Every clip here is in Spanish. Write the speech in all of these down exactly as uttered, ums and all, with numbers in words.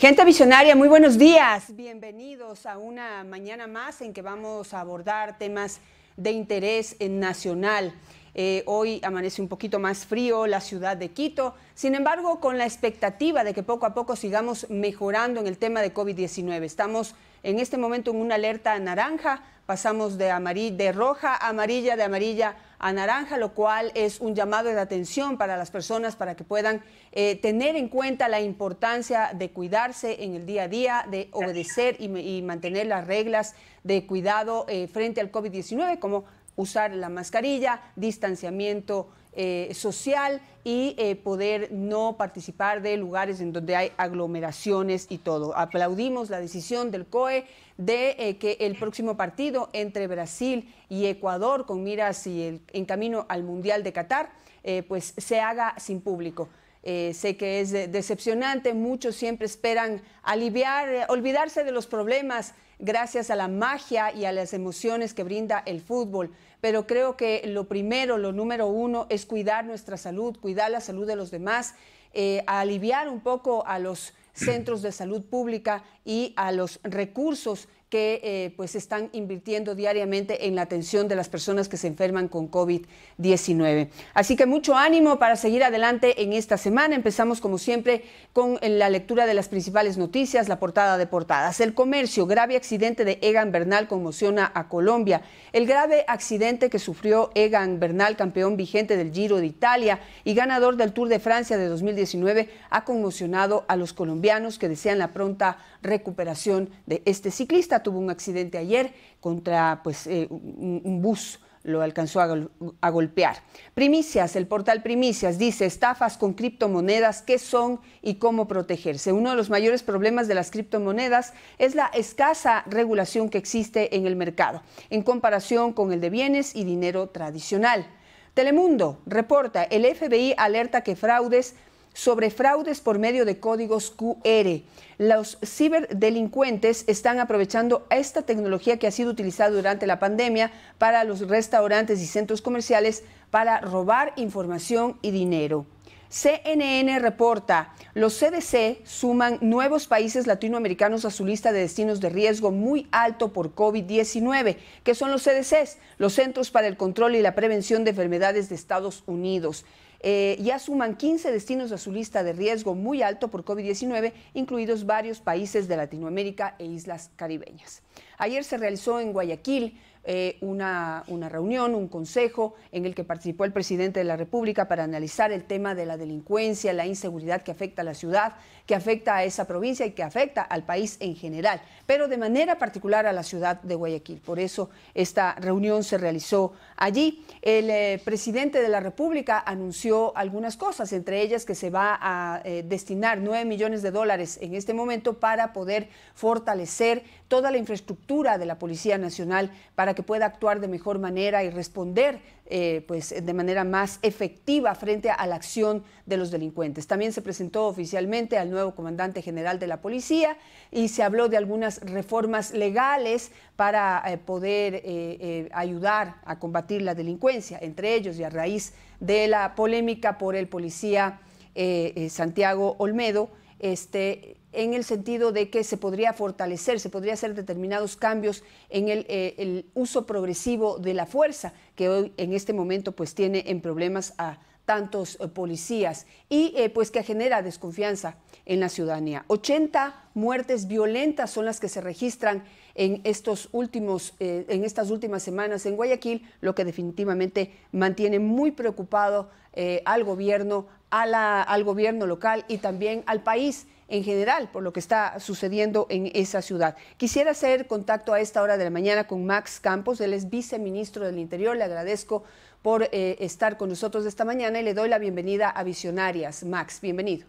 Gente visionaria, muy buenos días. Bienvenidos a una mañana más en que vamos a abordar temas de interés nacional. Eh, hoy amanece un poquito más frío la ciudad de Quito, sin embargo, con la expectativa de que poco a poco sigamos mejorando en el tema de COVID diecinueve. Estamos en este momento en una alerta naranja, pasamos de, amarilla, de roja a amarilla, de amarilla a naranja, lo cual es un llamado de atención para las personas para que puedan eh, tener en cuenta la importancia de cuidarse en el día a día, de obedecer y, y mantener las reglas de cuidado eh, frente al COVID diecinueve, como usar la mascarilla, distanciamiento eh, social y eh, poder no participar de lugares en donde hay aglomeraciones y todo. Aplaudimos la decisión del C O E de eh, que el próximo partido entre Brasil y Ecuador, con miras y el, en camino al Mundial de Qatar, eh, pues se haga sin público. Eh, sé que es decepcionante, muchos siempre esperan aliviar, eh, olvidarse de los problemas gracias a la magia y a las emociones que brinda el fútbol, pero creo que lo primero, lo número uno es cuidar nuestra salud, cuidar la salud de los demás, eh, aliviar un poco a los centros de salud pública y a los recursos que eh, pues están invirtiendo diariamente en la atención de las personas que se enferman con COVID diecinueve. Así que mucho ánimo para seguir adelante en esta semana. Empezamos como siempre con la lectura de las principales noticias, la portada de portadas. El Comercio, grave accidente de Egan Bernal conmociona a Colombia. El grave accidente que sufrió Egan Bernal, campeón vigente del Giro de Italia y ganador del Tour de Francia de dos mil diecinueve, ha conmocionado a los colombianos que desean la pronta recuperación de este ciclista. Tuvo un accidente ayer contra pues, eh, un, un bus, lo alcanzó a, gol a golpear. Primicias, el portal Primicias dice estafas con criptomonedas, ¿qué son y cómo protegerse? Uno de los mayores problemas de las criptomonedas es la escasa regulación que existe en el mercado, en comparación con el de bienes y dinero tradicional. Telemundo reporta, el F B I alerta que fraudes sobre fraudes por medio de códigos Q R. Los ciberdelincuentes están aprovechando esta tecnología que ha sido utilizada durante la pandemia para los restaurantes y centros comerciales para robar información y dinero. C N N reporta, los C D C suman nuevos países latinoamericanos a su lista de destinos de riesgo muy alto por COVID diecinueve. ¿Qué son los C D Cs? Los Centros para el Control y la Prevención de Enfermedades de Estados Unidos. Eh, ya suman quince destinos a su lista de riesgo muy alto por COVID diecinueve, incluidos varios países de Latinoamérica e islas caribeñas. Ayer se realizó en Guayaquil eh, una, una reunión, un consejo en el que participó el presidente de la República para analizar el tema de la delincuencia, la inseguridad que afecta a la ciudad, que afecta a esa provincia y que afecta al país en general, pero de manera particular a la ciudad de Guayaquil. Por eso esta reunión se realizó allí. El eh, presidente de la República anunció algunas cosas, entre ellas que se va a eh, destinar nueve millones de dólares en este momento para poder fortalecer toda la infraestructura de la Policía Nacional para que pueda actuar de mejor manera y responder eh, pues, de manera más efectiva frente a la acción de los delincuentes. También se presentó oficialmente al nuevo comandante general de la Policía y se habló de algunas reformas legales para eh, poder eh, eh, ayudar a combatir la delincuencia, entre ellos y a raíz de la polémica por el policía eh, eh, Santiago Olmedo, este, en el sentido de que se podría fortalecer, se podría hacer determinados cambios en el, eh, el uso progresivo de la fuerza, que hoy en este momento pues tiene en problemas a tantos eh, policías y eh, pues que genera desconfianza en la ciudadanía. ochenta muertes violentas son las que se registran en, estos últimos, eh, en estas últimas semanas en Guayaquil, lo que definitivamente mantiene muy preocupado eh, al gobierno, a la, al gobierno local y también al país en general por lo que está sucediendo en esa ciudad. Quisiera hacer contacto a esta hora de la mañana con Max Campos, él es viceministro del Interior, le agradezco por eh, estar con nosotros esta mañana y le doy la bienvenida a Visionarias. Max, bienvenido.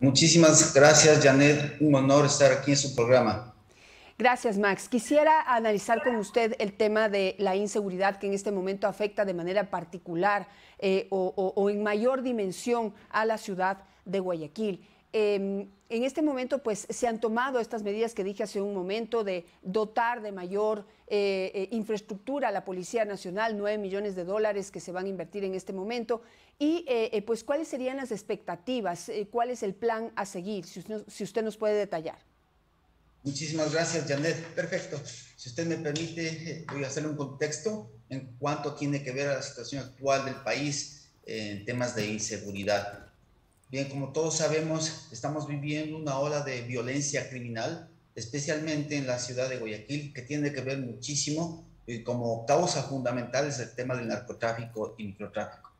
Muchísimas gracias, Janet. Un honor estar aquí en su programa. Gracias, Max. Quisiera analizar con usted el tema de la inseguridad que en este momento afecta de manera particular eh, o, o, o en mayor dimensión a la ciudad de Guayaquil. Eh, en este momento, pues, se han tomado estas medidas que dije hace un momento de dotar de mayor eh, eh, infraestructura a la Policía Nacional, nueve millones de dólares que se van a invertir en este momento. Y, eh, eh, pues, ¿cuáles serían las expectativas? Eh, ¿Cuál es el plan a seguir? Si usted, si usted nos puede detallar. Muchísimas gracias, Janet. Perfecto. Si usted me permite, voy a hacerle un contexto en cuanto tiene que ver a la situación actual del país en temas de inseguridad. Bien, como todos sabemos, estamos viviendo una ola de violencia criminal, especialmente en la ciudad de Guayaquil, que tiene que ver muchísimo y como causa fundamental es el tema del narcotráfico y microtráfico.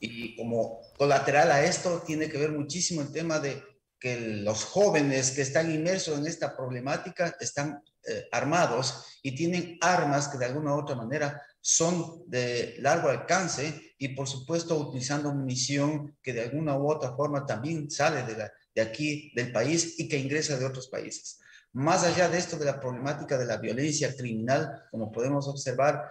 Y como colateral a esto tiene que ver muchísimo el tema de que los jóvenes que están inmersos en esta problemática están eh, armados y tienen armas que de alguna u otra manera son de largo alcance y por supuesto utilizando munición que de alguna u otra forma también sale de, la, de aquí del país y que ingresa de otros países. Más allá de esto de la problemática de la violencia criminal, como podemos observar,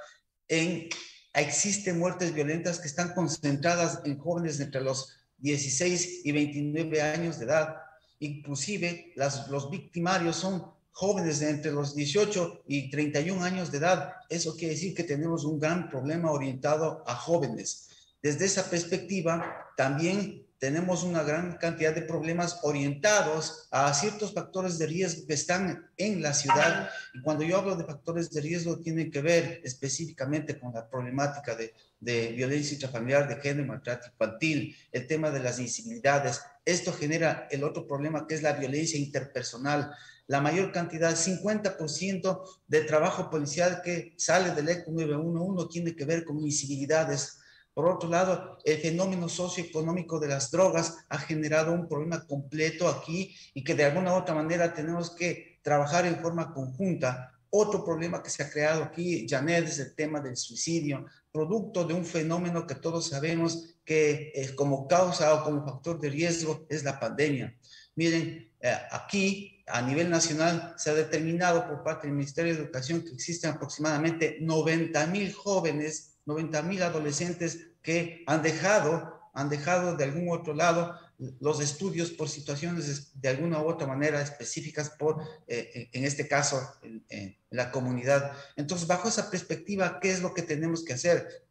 en, existen muertes violentas que están concentradas en jóvenes entre los dieciséis y veintinueve años de edad. Inclusive las, los victimarios son jóvenes de entre los dieciocho y treinta y uno años de edad. Eso quiere decir que tenemos un gran problema orientado a jóvenes. Desde esa perspectiva, también tenemos una gran cantidad de problemas orientados a ciertos factores de riesgo que están en la ciudad. Y cuando yo hablo de factores de riesgo, tienen que ver específicamente con la problemática de, de violencia intrafamiliar, de género, maltrato infantil, el tema de las incivilidades. Esto genera el otro problema que es la violencia interpersonal. La mayor cantidad, cincuenta por ciento de trabajo policial que sale del E C U nueve uno uno tiene que ver con incivilidades. Por otro lado, el fenómeno socioeconómico de las drogas ha generado un problema completo aquí y que de alguna u otra manera tenemos que trabajar en forma conjunta. Otro problema que se ha creado aquí, Janet, es el tema del suicidio, producto de un fenómeno que todos sabemos que eh, como causa o como factor de riesgo es la pandemia. Miren, eh, aquí... a nivel nacional se ha determinado por parte del Ministerio de Educación que existen aproximadamente noventa mil jóvenes, noventa mil adolescentes que han dejado, han dejado de algún otro lado los estudios por situaciones de alguna u otra manera específicas por, eh, en este caso, en, en la comunidad. Entonces, bajo esa perspectiva, ¿qué es lo que tenemos que hacer?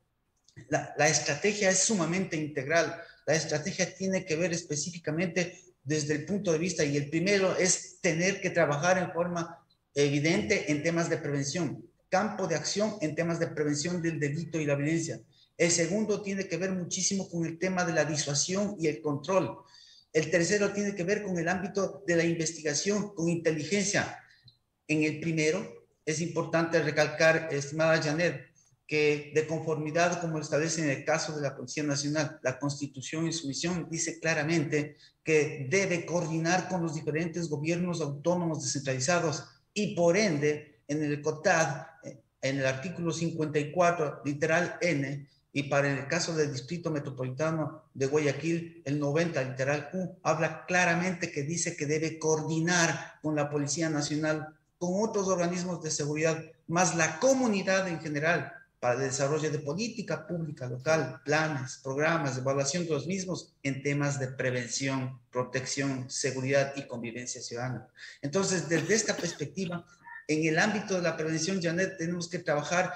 La, la estrategia es sumamente integral. La estrategia tiene que ver específicamente desde el punto de vista, y el primero es tener que trabajar en forma evidente en temas de prevención, campo de acción en temas de prevención del delito y la violencia. El segundo tiene que ver muchísimo con el tema de la disuasión y el control. El tercero tiene que ver con el ámbito de la investigación, con inteligencia. En el primero es importante recalcar, estimada Janet, que de conformidad, como lo establece en el caso de la Policía Nacional, la Constitución en su misión dice claramente que debe coordinar con los diferentes gobiernos autónomos descentralizados y por ende en el COTAD, en el artículo cincuenta y cuatro, literal N, y para el caso del Distrito Metropolitano de Guayaquil, el noventa, literal Q, habla claramente que dice que debe coordinar con la Policía Nacional, con otros organismos de seguridad, más la comunidad en general, para el desarrollo de política pública local, planes, programas, evaluación de los mismos en temas de prevención, protección, seguridad y convivencia ciudadana. Entonces, desde esta perspectiva, en el ámbito de la prevención, Janet, tenemos que trabajar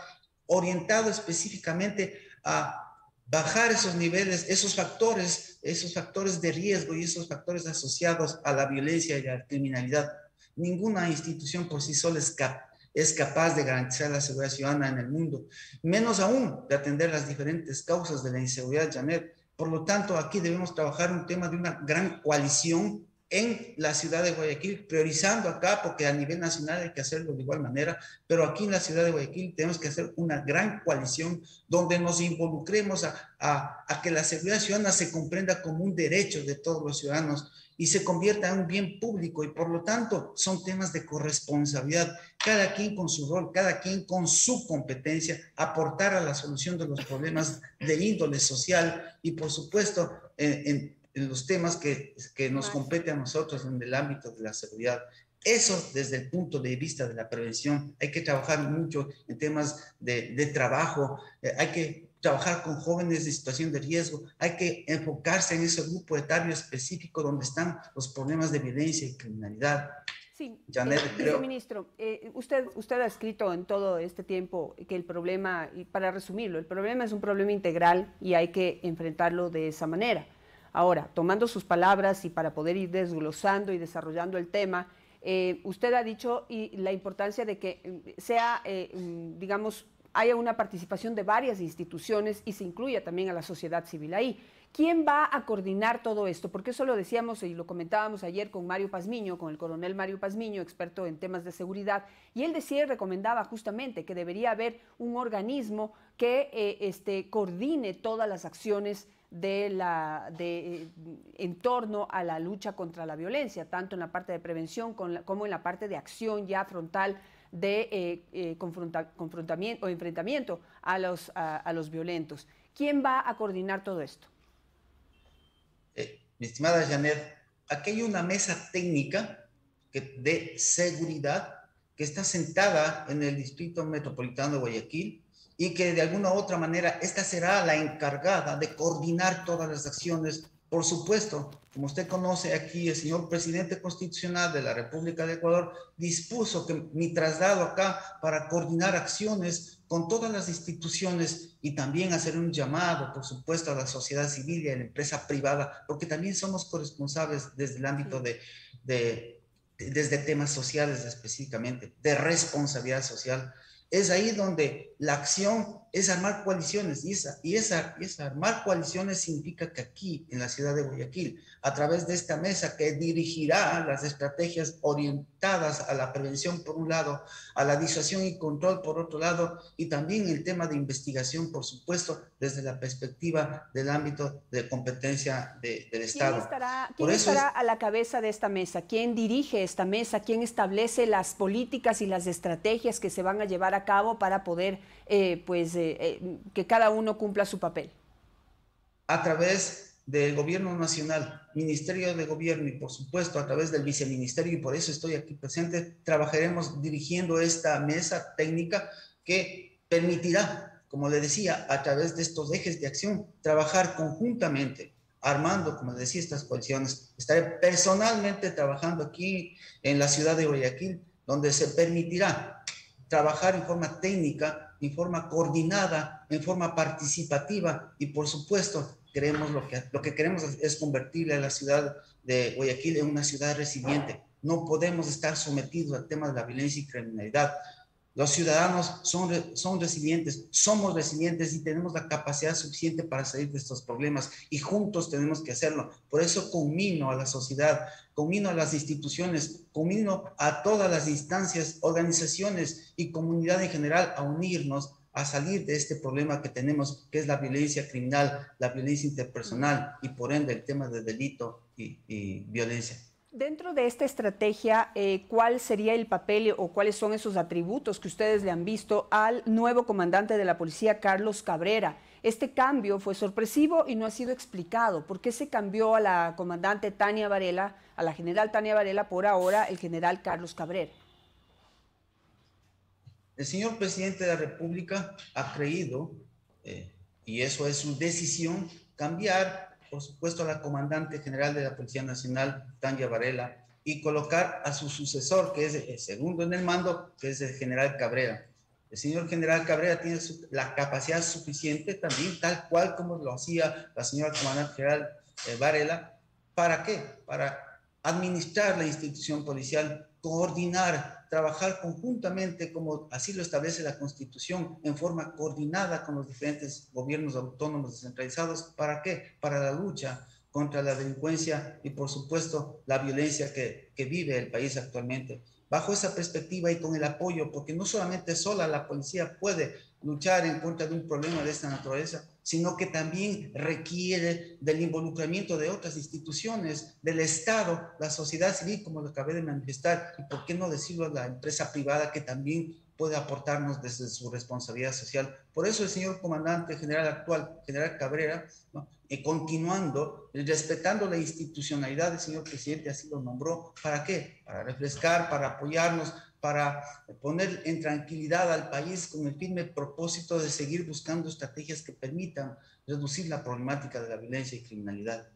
orientado específicamente a bajar esos niveles, esos factores, esos factores de riesgo y esos factores asociados a la violencia y la criminalidad. Ninguna institución por sí sola es capaz es capaz de garantizar la seguridad ciudadana en el mundo, menos aún de atender las diferentes causas de la inseguridad, Janet. Por lo tanto, aquí debemos trabajar un tema de una gran coalición en la ciudad de Guayaquil, priorizando acá, porque a nivel nacional hay que hacerlo de igual manera, pero aquí en la ciudad de Guayaquil tenemos que hacer una gran coalición donde nos involucremos a, a, a que la seguridad ciudadana se comprenda como un derecho de todos los ciudadanos y se convierta en un bien público, y por lo tanto son temas de corresponsabilidad, cada quien con su rol, cada quien con su competencia, aportar a la solución de los problemas de índole social y por supuesto en, en, en los temas que, que nos compete a nosotros en el ámbito de la seguridad. Eso desde el punto de vista de la prevención. Hay que trabajar mucho en temas de, de trabajo, eh, hay que trabajar con jóvenes en situación de riesgo, hay que enfocarse en ese grupo etario específico donde están los problemas de violencia y criminalidad. Sí, Janet, eh, creo... Ministro, eh, usted, usted ha escrito en todo este tiempo que el problema, y para resumirlo, el problema es un problema integral y hay que enfrentarlo de esa manera. Ahora, tomando sus palabras y para poder ir desglosando y desarrollando el tema, eh, usted ha dicho y la importancia de que sea, eh, digamos, haya una participación de varias instituciones y se incluya también a la sociedad civil ahí. ¿Quién va a coordinar todo esto? Porque eso lo decíamos y lo comentábamos ayer con Mario Pazmiño, con el coronel Mario Pazmiño, experto en temas de seguridad, y él decía y recomendaba justamente que debería haber un organismo que eh, este, coordine todas las acciones de la, de, en torno a la lucha contra la violencia, tanto en la parte de prevención con la, como en la parte de acción ya frontal de eh, eh, confronta, confrontamiento o enfrentamiento a los, a, a los violentos. ¿Quién va a coordinar todo esto? Eh, mi estimada Janet, aquí hay una mesa técnica que, de seguridad que está sentada en el Distrito Metropolitano de Guayaquil y que de alguna u otra manera esta será la encargada de coordinar todas las acciones. Por supuesto, como usted conoce aquí, el señor presidente constitucional de la República de Ecuador dispuso que mi traslado acá para coordinar acciones con todas las instituciones y también hacer un llamado, por supuesto, a la sociedad civil y a la empresa privada, porque también somos corresponsables desde el ámbito de, de, de desde temas sociales específicamente, de responsabilidad social. Es ahí donde la acción es armar coaliciones y esa, y, esa, y esa armar coaliciones significa que aquí en la ciudad de Guayaquil, a través de esta mesa que dirigirá las estrategias orientadas a la prevención por un lado, a la disuasión y control por otro lado y también el tema de investigación, por supuesto, desde la perspectiva del ámbito de competencia de, del Estado. ¿Quién estará, quién estará es... a la cabeza de esta mesa? ¿Quién dirige esta mesa? ¿Quién establece las políticas y las estrategias que se van a llevar a cabo para poder eh, pues, eh, eh, que cada uno cumpla su papel? A través del Gobierno Nacional, Ministerio de Gobierno y por supuesto a través del Viceministerio, y por eso estoy aquí presente, trabajaremos dirigiendo esta mesa técnica que permitirá, como le decía, a través de estos ejes de acción, trabajar conjuntamente, armando, como decía, estas coaliciones. Estaré personalmente trabajando aquí en la ciudad de Guayaquil, donde se permitirá trabajar en forma técnica, en forma coordinada, en forma participativa y por supuesto queremos lo que, lo que queremos es convertir a la ciudad de Guayaquil en una ciudad resiliente. No podemos estar sometidos al tema de la violencia y criminalidad. Los ciudadanos son, son resilientes, somos resilientes y tenemos la capacidad suficiente para salir de estos problemas y juntos tenemos que hacerlo. Por eso conmino a la sociedad, conmino a las instituciones, conmino a todas las instancias, organizaciones y comunidad en general a unirnos, a salir de este problema que tenemos, que es la violencia criminal, la violencia interpersonal y por ende el tema de delito y, y violencia. Dentro de esta estrategia, eh, ¿cuál sería el papel o cuáles son esos atributos que ustedes le han visto al nuevo comandante de la policía, Carlos Cabrera? Este cambio fue sorpresivo y no ha sido explicado. ¿Por qué se cambió a la comandante Tania Varela, a la general Tania Varela, por ahora el general Carlos Cabrera? El señor presidente de la República ha creído, eh, y eso es su decisión, cambiar por supuesto a la comandante general de la Policía Nacional, Tania Varela, y colocar a su sucesor, que es el segundo en el mando, que es el general Cabrera. El señor general Cabrera tiene su, la capacidad suficiente también, tal cual como lo hacía la señora comandante general eh, Varela. ¿Para qué? Para administrar la institución policial, coordinar, trabajar conjuntamente, como así lo establece la Constitución, en forma coordinada con los diferentes gobiernos autónomos descentralizados. ¿Para qué? Para la lucha contra la delincuencia y, por supuesto, la violencia que, que vive el país actualmente. Bajo esa perspectiva y con el apoyo, porque no solamente sola la policía puede luchar en contra de un problema de esta naturaleza, sino que también requiere del involucramiento de otras instituciones, del Estado, la sociedad civil, como lo acabé de manifestar, y por qué no decirlo a la empresa privada que también puede aportarnos desde su responsabilidad social. Por eso el señor comandante general actual, general Cabrera, ¿no?, eh, continuando, eh, respetando la institucionalidad del señor presidente, así lo nombró. ¿Para qué? Para refrescar, para apoyarnos, para poner en tranquilidad al país con el firme propósito de seguir buscando estrategias que permitan reducir la problemática de la violencia y criminalidad.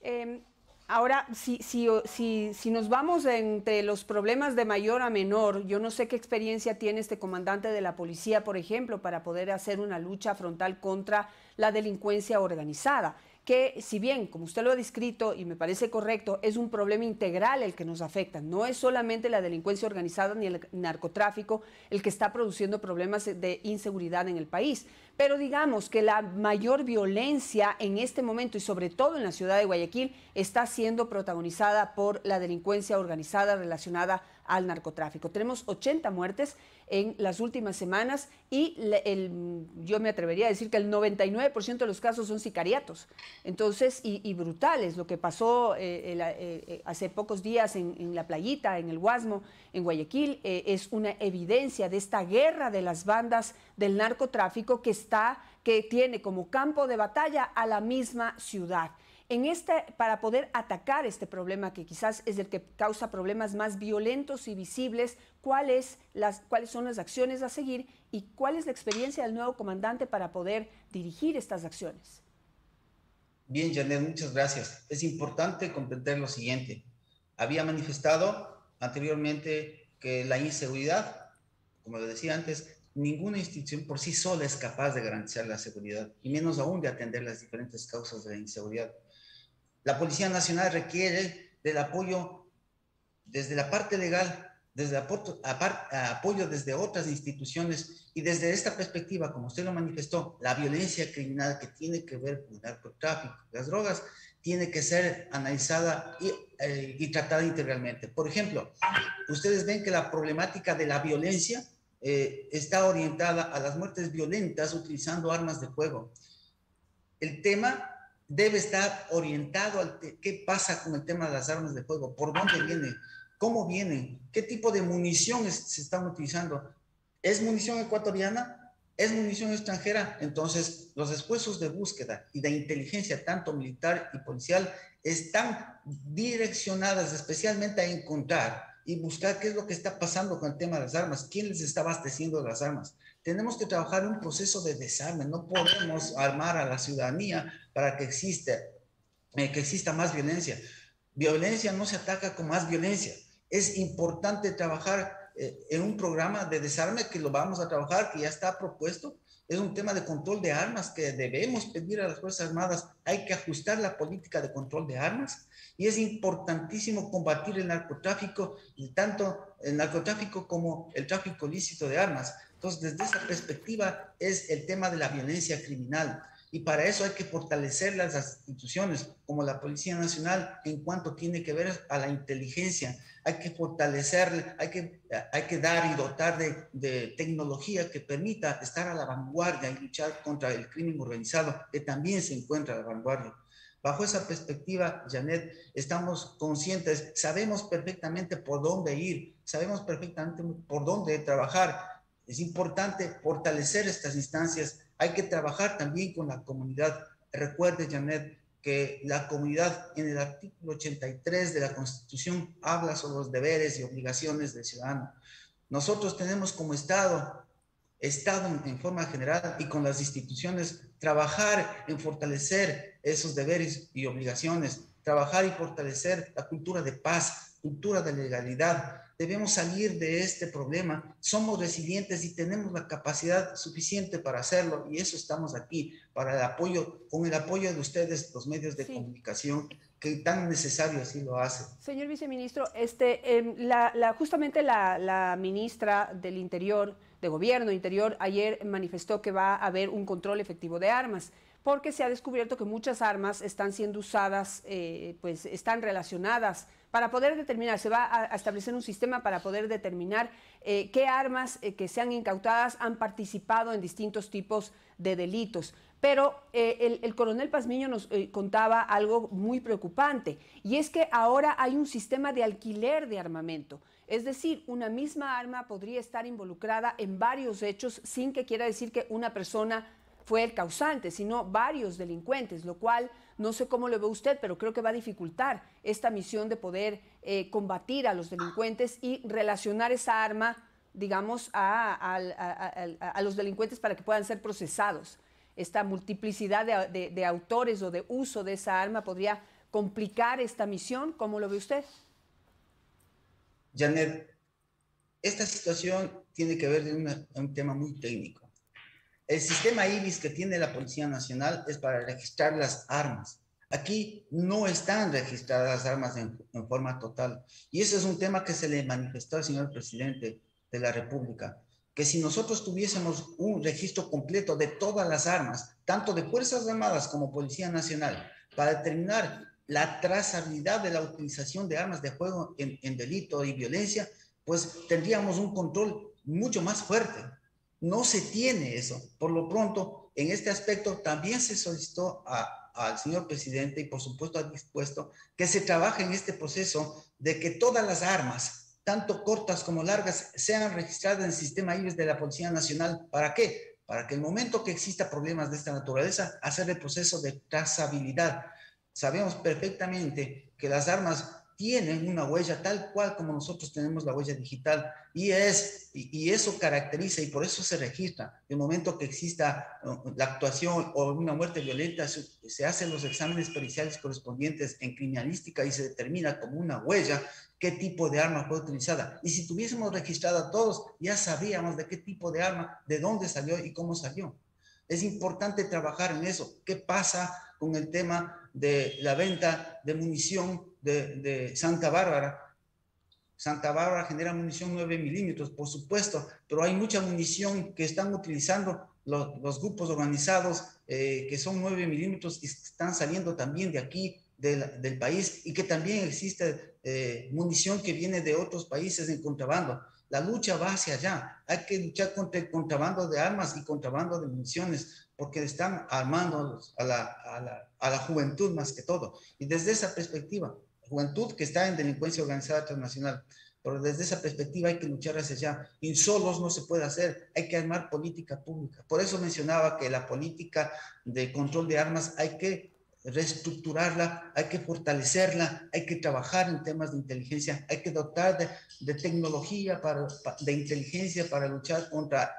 Eh, ahora, si, si, si, si nos vamos entre los problemas de mayor a menor, yo no sé qué experiencia tiene este comandante de la policía, por ejemplo, para poder hacer una lucha frontal contra la delincuencia organizada, que si bien, como usted lo ha descrito y me parece correcto, es un problema integral el que nos afecta, no es solamente la delincuencia organizada ni el narcotráfico el que está produciendo problemas de inseguridad en el país, pero digamos que la mayor violencia en este momento y sobre todo en la ciudad de Guayaquil está siendo protagonizada por la delincuencia organizada relacionada al narcotráfico. Tenemos ochenta muertes en las últimas semanas y el, yo me atrevería a decir que el noventa y nueve por ciento de los casos son sicariatos. Entonces, y, y brutales, lo que pasó eh, el, eh, hace pocos días en, en la playita, en el Guasmo, en Guayaquil, eh, es una evidencia de esta guerra de las bandas del narcotráfico que está, que tiene como campo de batalla a la misma ciudad. En este, para poder atacar este problema que quizás es el que causa problemas más violentos y visibles, ¿cuáles, las, cuáles son las acciones a seguir y cuál es la experiencia del nuevo comandante para poder dirigir estas acciones? Bien, Janet, muchas gracias. Es importante comprender lo siguiente. Había manifestado anteriormente que la inseguridad, como lo decía antes, ninguna institución por sí sola es capaz de garantizar la seguridad, y menos aún de atender las diferentes causas de la inseguridad. La Policía Nacional requiere del apoyo desde la parte legal, desde aporto, apart, apoyo desde otras instituciones, y desde esta perspectiva, como usted lo manifestó, la violencia criminal que tiene que ver con el narcotráfico, las drogas, tiene que ser analizada y, eh, y tratada integralmente. Por ejemplo, ustedes ven que la problemática de la violencia eh, está orientada a las muertes violentas utilizando armas de fuego. El tema debe estar orientado al qué pasa con el tema de las armas de fuego, por dónde viene, ¿cómo vienen? ¿Qué tipo de munición se están utilizando? ¿Es munición ecuatoriana? ¿Es munición extranjera? Entonces, los esfuerzos de búsqueda y de inteligencia, tanto militar y policial, están direccionadas especialmente a encontrar y buscar qué es lo que está pasando con el tema de las armas, quién les está abasteciendo las armas. Tenemos que trabajar un proceso de desarme, no podemos armar a la ciudadanía para que exista, eh, que exista más violencia. Violencia no se ataca con más violencia. Es importante trabajar eh, en un programa de desarme que lo vamos a trabajar, que ya está propuesto. Es un tema de control de armas que debemos pedir a las Fuerzas Armadas. Hay que ajustar la política de control de armas. Y es importantísimo combatir el narcotráfico, y tanto el narcotráfico como el tráfico ilícito de armas. Entonces, desde esa perspectiva es el tema de la violencia criminal. Y para eso hay que fortalecer las instituciones, como la Policía Nacional, en cuanto tiene que ver a la inteligencia. Hay que fortalecer, hay que, hay que dar y dotar de, de tecnología que permita estar a la vanguardia y luchar contra el crimen organizado, que también se encuentra a la vanguardia. Bajo esa perspectiva, Janet, estamos conscientes, sabemos perfectamente por dónde ir, sabemos perfectamente por dónde trabajar. Es importante fortalecer estas instancias. Hay que trabajar también con la comunidad. Recuerde, Janet, que la comunidad en el artículo ochenta y tres de la Constitución habla sobre los deberes y obligaciones del ciudadano. Nosotros tenemos como Estado, Estado en forma general y con las instituciones, trabajar en fortalecer esos deberes y obligaciones, trabajar y fortalecer la cultura de paz, cultura de legalidad. Debemos salir de este problema, somos resilientes y tenemos la capacidad suficiente para hacerlo, y eso estamos aquí, para el apoyo, con el apoyo de ustedes, los medios de sí. comunicación, que tan necesario así lo hacen. Señor viceministro, este, eh, la, la, justamente la, la ministra del Interior, de Gobierno Interior, ayer manifestó que va a haber un control efectivo de armas, porque se ha descubierto que muchas armas están siendo usadas, eh, pues están relacionadas para poder determinar, se va a establecer un sistema para poder determinar eh, qué armas eh, que sean incautadas han participado en distintos tipos de delitos. Pero eh, el, el coronel Pazmiño nos eh, contaba algo muy preocupante, y es que ahora hay un sistema de alquiler de armamento. Es decir, una misma arma podría estar involucrada en varios hechos sin que quiera decir que una persona fue el causante, sino varios delincuentes, lo cual no sé cómo lo ve usted, pero creo que va a dificultar esta misión de poder eh, combatir a los delincuentes y relacionar esa arma, digamos, a, a, a, a, a los delincuentes para que puedan ser procesados. Esta multiplicidad de, de, de autores o de uso de esa arma podría complicar esta misión. ¿Cómo lo ve usted? Janet, esta situación tiene que ver con un tema muy técnico. El sistema IBIS que tiene la Policía Nacional es para registrar las armas. Aquí no están registradas las armas en, en forma total. Y ese es un tema que se le manifestó al señor presidente de la República, que si nosotros tuviésemos un registro completo de todas las armas, tanto de Fuerzas Armadas como Policía Nacional, para determinar la trazabilidad de la utilización de armas de fuego en, en delito y violencia, pues tendríamos un control mucho más fuerte. No se tiene eso. Por lo pronto, en este aspecto también se solicitó a, al señor presidente y por supuesto ha dispuesto que se trabaje en este proceso de que todas las armas, tanto cortas como largas, sean registradas en el sistema IBIS de la Policía Nacional. ¿Para qué? Para que el momento que exista problemas de esta naturaleza, hacer el proceso de trazabilidad. Sabemos perfectamente que las armas tienen una huella tal cual como nosotros tenemos la huella digital y, es, y, y eso caracteriza y por eso se registra. El momento que exista la actuación o una muerte violenta, se, se hacen los exámenes periciales correspondientes en criminalística y se determina como una huella qué tipo de arma fue utilizada. Y si tuviésemos registrado a todos, ya sabríamos de qué tipo de arma, de dónde salió y cómo salió. Es importante trabajar en eso. ¿Qué pasa con el tema de la venta de munición de, de Santa Bárbara? Santa Bárbara genera munición nueve milímetros, por supuesto, pero hay mucha munición que están utilizando los, los grupos organizados eh, que son nueve milímetros y están saliendo también de aquí, Del, del país, y que también existe eh, munición que viene de otros países en contrabando. La lucha va hacia allá. Hay que luchar contra el contrabando de armas y contrabando de municiones, porque están armando a la, a la, a la juventud más que todo. Y desde esa perspectiva, juventud que está en delincuencia organizada transnacional, pero desde esa perspectiva hay que luchar hacia allá. Y solos no se puede hacer, hay que armar política pública. Por eso mencionaba que la política de control de armas hay que reestructurarla, hay que fortalecerla, hay que trabajar en temas de inteligencia, hay que dotar de, de tecnología, para, de inteligencia para luchar contra,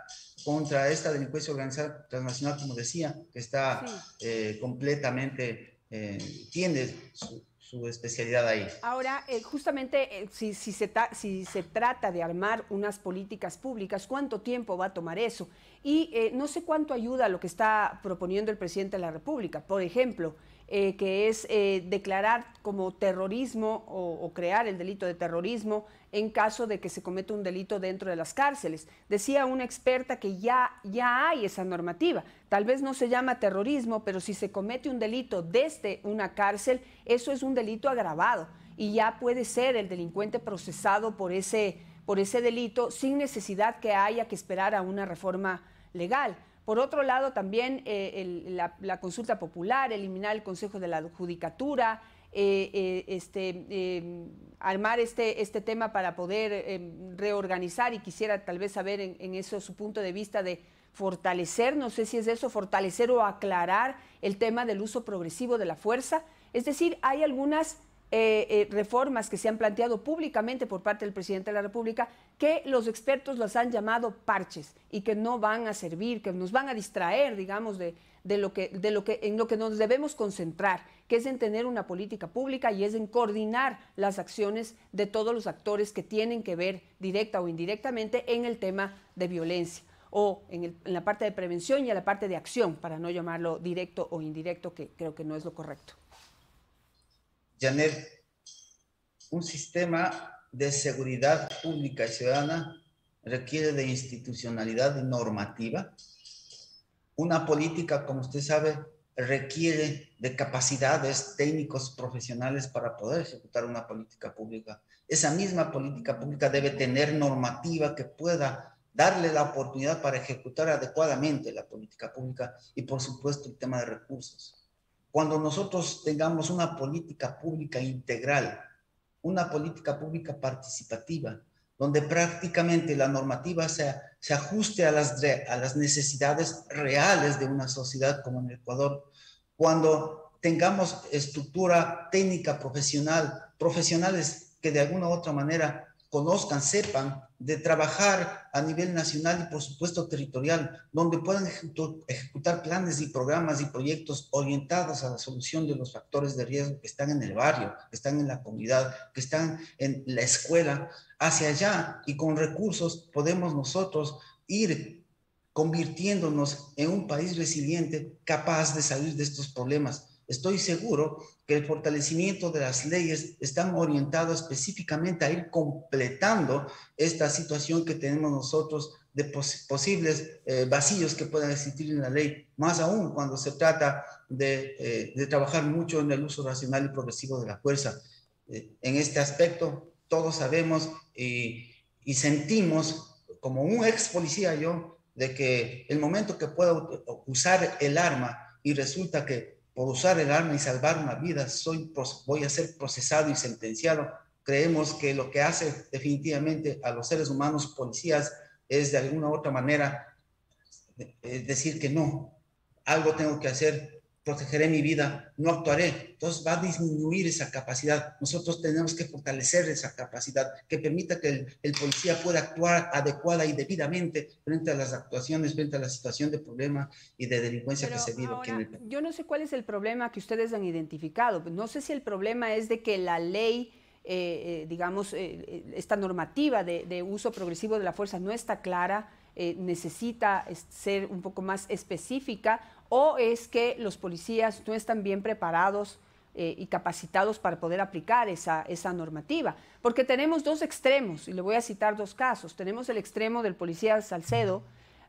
contra esta delincuencia organizada transnacional, como decía, que está sí. eh, completamente, eh, tiene su, su especialidad ahí. Ahora, eh, justamente, eh, si, si, se ta, si se trata de armar unas políticas públicas, ¿cuánto tiempo va a tomar eso? Y eh, no sé cuánto ayuda a lo que está proponiendo el presidente de la República. Por ejemplo, Eh, que es eh, declarar como terrorismo o, o crear el delito de terrorismo en caso de que se cometa un delito dentro de las cárceles. Decía una experta que ya, ya hay esa normativa. Tal vez no se llama terrorismo, pero si se comete un delito desde una cárcel, eso es un delito agravado y ya puede ser el delincuente procesado por ese, por ese delito sin necesidad que haya que esperar a una reforma legal. Por otro lado, también eh, el, la, la consulta popular, eliminar el Consejo de la Judicatura, eh, eh, este, eh, armar este, este tema para poder eh, reorganizar, y quisiera tal vez saber en, en eso su punto de vista de fortalecer, no sé si es eso, fortalecer o aclarar el tema del uso progresivo de la fuerza. Es decir, hay algunas eh, eh, reformas que se han planteado públicamente por parte del presidente de la República que los expertos los han llamado parches y que no van a servir, que nos van a distraer, digamos, de, de lo que, de lo que, en lo que nos debemos concentrar, que es en tener una política pública y es en coordinar las acciones de todos los actores que tienen que ver directa o indirectamente en el tema de violencia o en, el, en la parte de prevención y en la parte de acción, para no llamarlo directo o indirecto, que creo que no es lo correcto. Janet, un sistema de seguridad pública y ciudadana requiere de institucionalidad normativa. Una política, como usted sabe, requiere de capacidades técnicos profesionales para poder ejecutar una política pública. Esa misma política pública debe tener normativa que pueda darle la oportunidad para ejecutar adecuadamente la política pública y, por supuesto, el tema de recursos. Cuando nosotros tengamos una política pública integral, una política pública participativa, donde prácticamente la normativa se, se ajuste a las, a las necesidades reales de una sociedad como en Ecuador, cuando tengamos estructura técnica profesional, profesionales que de alguna u otra manera conozcan, sepan de trabajar a nivel nacional y por supuesto territorial, donde puedan ejecutar planes y programas y proyectos orientados a la solución de los factores de riesgo que están en el barrio, que están en la comunidad, que están en la escuela, hacia allá, y con recursos podemos nosotros ir convirtiéndonos en un país resiliente capaz de salir de estos problemas. Estoy seguro que el fortalecimiento de las leyes están orientados específicamente a ir completando esta situación que tenemos nosotros de pos posibles eh, vacíos que puedan existir en la ley, más aún cuando se trata de, eh, de trabajar mucho en el uso racional y progresivo de la fuerza. Eh, en este aspecto, todos sabemos y, y sentimos, como un ex policía yo, de que el momento que pueda usar el arma y resulta que por usar el arma y salvar una vida, soy, voy a ser procesado y sentenciado. Creemos que lo que hace definitivamente a los seres humanos policías es de alguna u otra manera decir que no, algo tengo que hacer, protegeré mi vida, no actuaré. Entonces va a disminuir esa capacidad. Nosotros tenemos que fortalecer esa capacidad que permita que el, el policía pueda actuar adecuada y debidamente frente a las actuaciones, frente a la situación de problema y de delincuencia Pero que se vive aquí en el país. Yo no sé cuál es el problema que ustedes han identificado. No sé si el problema es de que la ley, eh, eh, digamos, eh, esta normativa de, de uso progresivo de la fuerza no está clara, eh, necesita ser un poco más específica, o es que los policías no están bien preparados eh, y capacitados para poder aplicar esa, esa normativa. Porque tenemos dos extremos, y le voy a citar dos casos. Tenemos el extremo del policía Salcedo,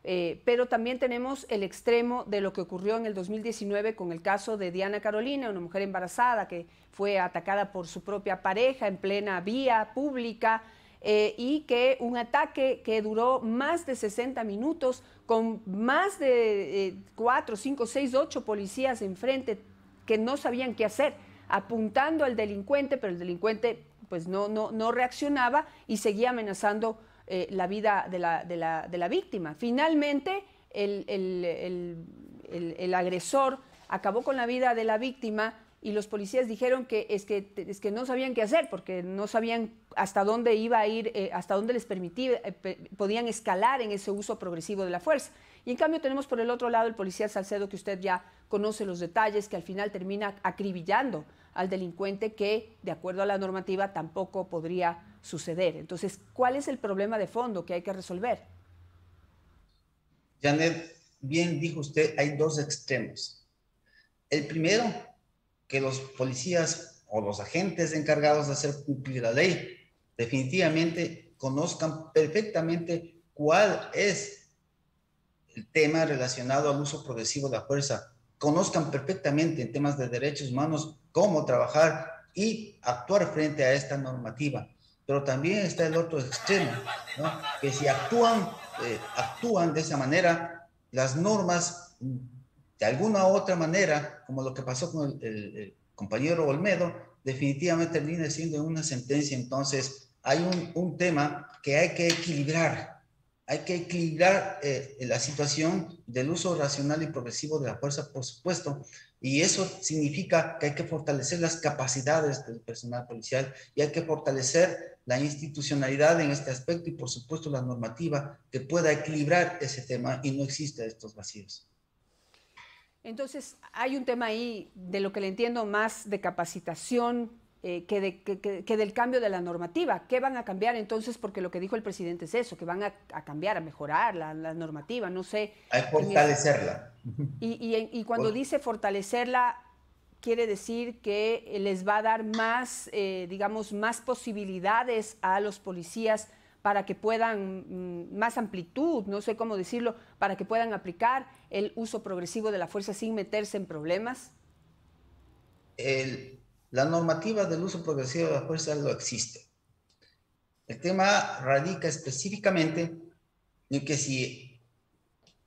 eh, pero también tenemos el extremo de lo que ocurrió en el dos mil diecinueve con el caso de Diana Carolina, una mujer embarazada que fue atacada por su propia pareja en plena vía pública, Eh, y que un ataque que duró más de sesenta minutos con más de eh, cuatro, cinco, seis, ocho policías enfrente que no sabían qué hacer, apuntando al delincuente, pero el delincuente pues no, no, no reaccionaba y seguía amenazando eh, la vida de la, de la, de la víctima. Finalmente el, el, el, el, el agresor acabó con la vida de la víctima. Y los policías dijeron que es, que es que no sabían qué hacer, porque no sabían hasta dónde iba a ir, eh, hasta dónde les permitía, eh, pe, podían escalar en ese uso progresivo de la fuerza. Y en cambio tenemos por el otro lado el policía Salcedo, que usted ya conoce los detalles, que al final termina acribillando al delincuente, que de acuerdo a la normativa tampoco podría suceder. Entonces, ¿cuál es el problema de fondo que hay que resolver? Janet, bien dijo usted, hay dos extremos. El primero, que los policías o los agentes encargados de hacer cumplir la ley definitivamente conozcan perfectamente cuál es el tema relacionado al uso progresivo de la fuerza, conozcan perfectamente en temas de derechos humanos cómo trabajar y actuar frente a esta normativa. Pero también está el otro extremo, ¿no? Que si actúan, eh, actúan de esa manera, las normas de alguna u otra manera, como lo que pasó con el, el, el compañero Olmedo, definitivamente termina siendo una sentencia. Entonces, hay un, un tema que hay que equilibrar. Hay que equilibrar eh, la situación del uso racional y progresivo de la fuerza, por supuesto, y eso significa que hay que fortalecer las capacidades del personal policial y hay que fortalecer la institucionalidad en este aspecto y, por supuesto, la normativa que pueda equilibrar ese tema y no exista estos vacíos. Entonces, hay un tema ahí, de lo que le entiendo, más de capacitación eh, que, de, que, que del cambio de la normativa. ¿Qué van a cambiar entonces? Porque lo que dijo el presidente es eso, que van a, a cambiar, a mejorar la, la normativa, no sé. A fortalecerla. Y, y, y cuando dice fortalecerla, quiere decir que les va a dar más, eh, digamos, más posibilidades a los policías para que puedan, más amplitud, no sé cómo decirlo, para que puedan aplicar el uso progresivo de la fuerza sin meterse en problemas? El, la normativa del uso progresivo de la fuerza no existe. El tema radica específicamente en que si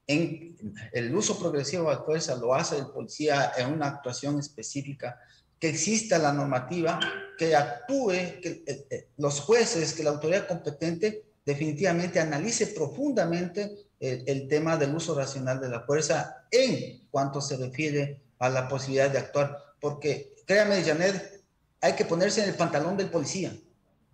en, el uso progresivo de la fuerza lo hace el policía en una actuación específica, que exista la normativa, que actúe, que eh, los jueces, que la autoridad competente definitivamente analice profundamente el, el tema del uso racional de la fuerza en cuanto se refiere a la posibilidad de actuar. Porque, créame, Janet, hay que ponerse en el pantalón del policía,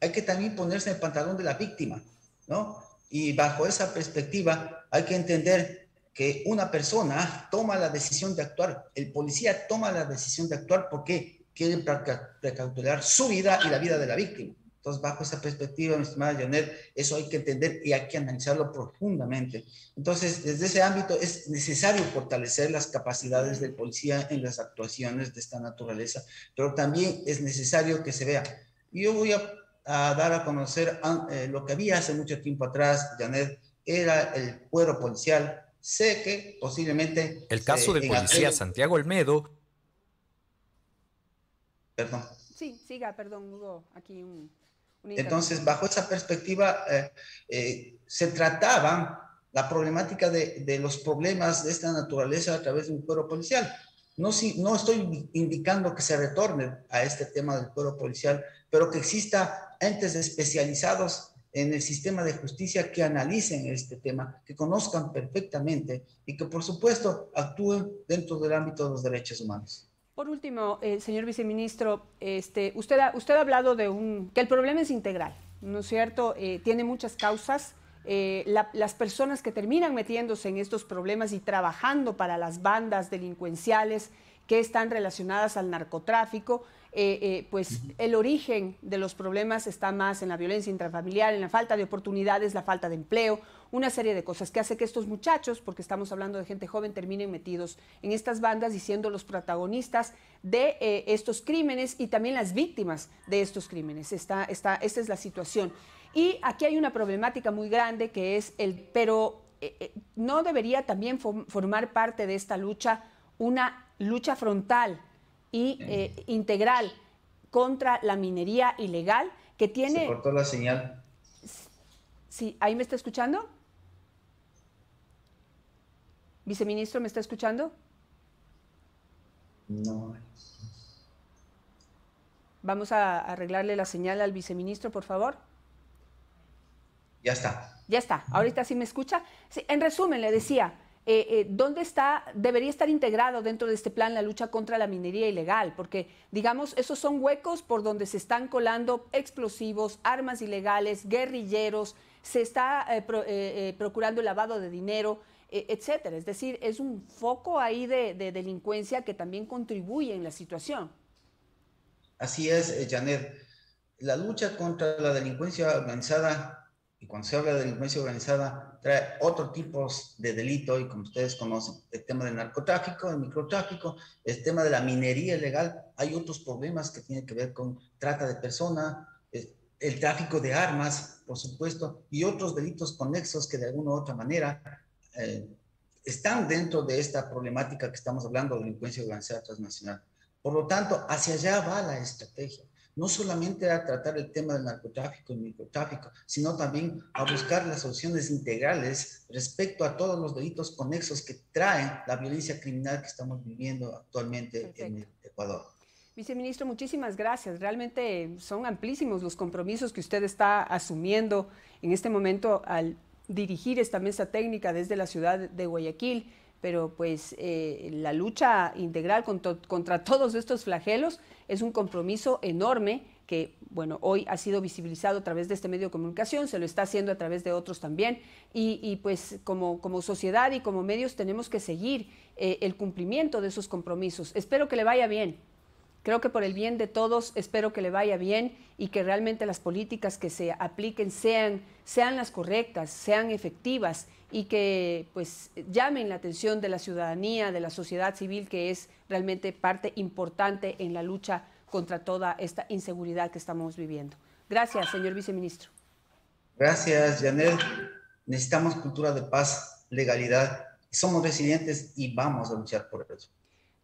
hay que también ponerse en el pantalón de la víctima, ¿no? Y bajo esa perspectiva hay que entender que una persona toma la decisión de actuar, el policía toma la decisión de actuar porque quiere precautelar su vida y la vida de la víctima. Entonces, bajo esa perspectiva, mi estimada Janet, eso hay que entender y hay que analizarlo profundamente. Entonces, desde ese ámbito es necesario fortalecer las capacidades del policía en las actuaciones de esta naturaleza, pero también es necesario que se vea. Yo voy a, a dar a conocer eh, lo que había hace mucho tiempo atrás, Janet, era el fuero policial. Sé que posiblemente... El caso del policía Santiago Olmedo... Perdón. Sí, siga, perdón, Hugo, aquí un... Entonces, bajo esa perspectiva, eh, eh, se trataba la problemática de, de los problemas de esta naturaleza a través de un cuerpo policial. No, si, no estoy indicando que se retorne a este tema del cuerpo policial, pero que exista entes especializados en el sistema de justicia que analicen este tema, que conozcan perfectamente y que, por supuesto, actúen dentro del ámbito de los derechos humanos. Por último, eh, señor viceministro, este, usted, ha, usted ha hablado de un, que el problema es integral, ¿no es cierto? Eh, tiene muchas causas. Eh, la, las personas que terminan metiéndose en estos problemas y trabajando para las bandas delincuenciales que están relacionadas al narcotráfico, eh, eh, pues el origen de los problemas está más en la violencia intrafamiliar, en la falta de oportunidades, la falta de empleo, una serie de cosas que hace que estos muchachos, porque estamos hablando de gente joven, terminen metidos en estas bandas y siendo los protagonistas de eh, estos crímenes y también las víctimas de estos crímenes. Esta, esta, esta es la situación. Y aquí hay una problemática muy grande que es el... Pero eh, no debería también formar parte de esta lucha una lucha frontal y eh, integral contra la minería ilegal que tiene... Se cortó la señal. Sí, ¿ahí me está escuchando? ¿Viceministro, me está escuchando? No. Vamos a arreglarle la señal al viceministro, por favor. Ya está. Ya está, ahorita sí me escucha. Sí, en resumen, le decía... Eh, eh, ¿dónde está, debería estar integrado dentro de este plan la lucha contra la minería ilegal? Porque, digamos, esos son huecos por donde se están colando explosivos, armas ilegales, guerrilleros, se está eh, pro, eh, eh, procurando el lavado de dinero, eh, etcétera. Es decir, es un foco ahí de, de delincuencia que también contribuye en la situación. Así es, Janet. La lucha contra la delincuencia organizada... Y cuando se habla de delincuencia organizada, trae otro tipo de delito, y como ustedes conocen, el tema del narcotráfico, el microtráfico, el tema de la minería ilegal, hay otros problemas que tienen que ver con trata de personas, el, el tráfico de armas, por supuesto, y otros delitos conexos que de alguna u otra manera eh, están dentro de esta problemática que estamos hablando de delincuencia organizada transnacional. Por lo tanto, hacia allá va la estrategia. No solamente a tratar el tema del narcotráfico y microtráfico, sino también a buscar las soluciones integrales respecto a todos los delitos conexos que traen la violencia criminal que estamos viviendo actualmente. Perfecto. En Ecuador. Viceministro, muchísimas gracias. Realmente son amplísimos los compromisos que usted está asumiendo en este momento al dirigir esta mesa técnica desde la ciudad de Guayaquil, pero pues eh, la lucha integral contra, contra todos estos flagelos es un compromiso enorme que, bueno, hoy ha sido visibilizado a través de este medio de comunicación, se lo está haciendo a través de otros también, y, y pues como, como sociedad y como medios tenemos que seguir eh, el cumplimiento de esos compromisos. Espero que le vaya bien, creo que por el bien de todos, espero que le vaya bien y que realmente las políticas que se apliquen sean, sean las correctas, sean efectivas, y que pues llamen la atención de la ciudadanía, de la sociedad civil, que es realmente parte importante en la lucha contra toda esta inseguridad que estamos viviendo. Gracias, señor viceministro. Gracias, Janet. Necesitamos cultura de paz, legalidad. Somos resilientes y vamos a luchar por eso.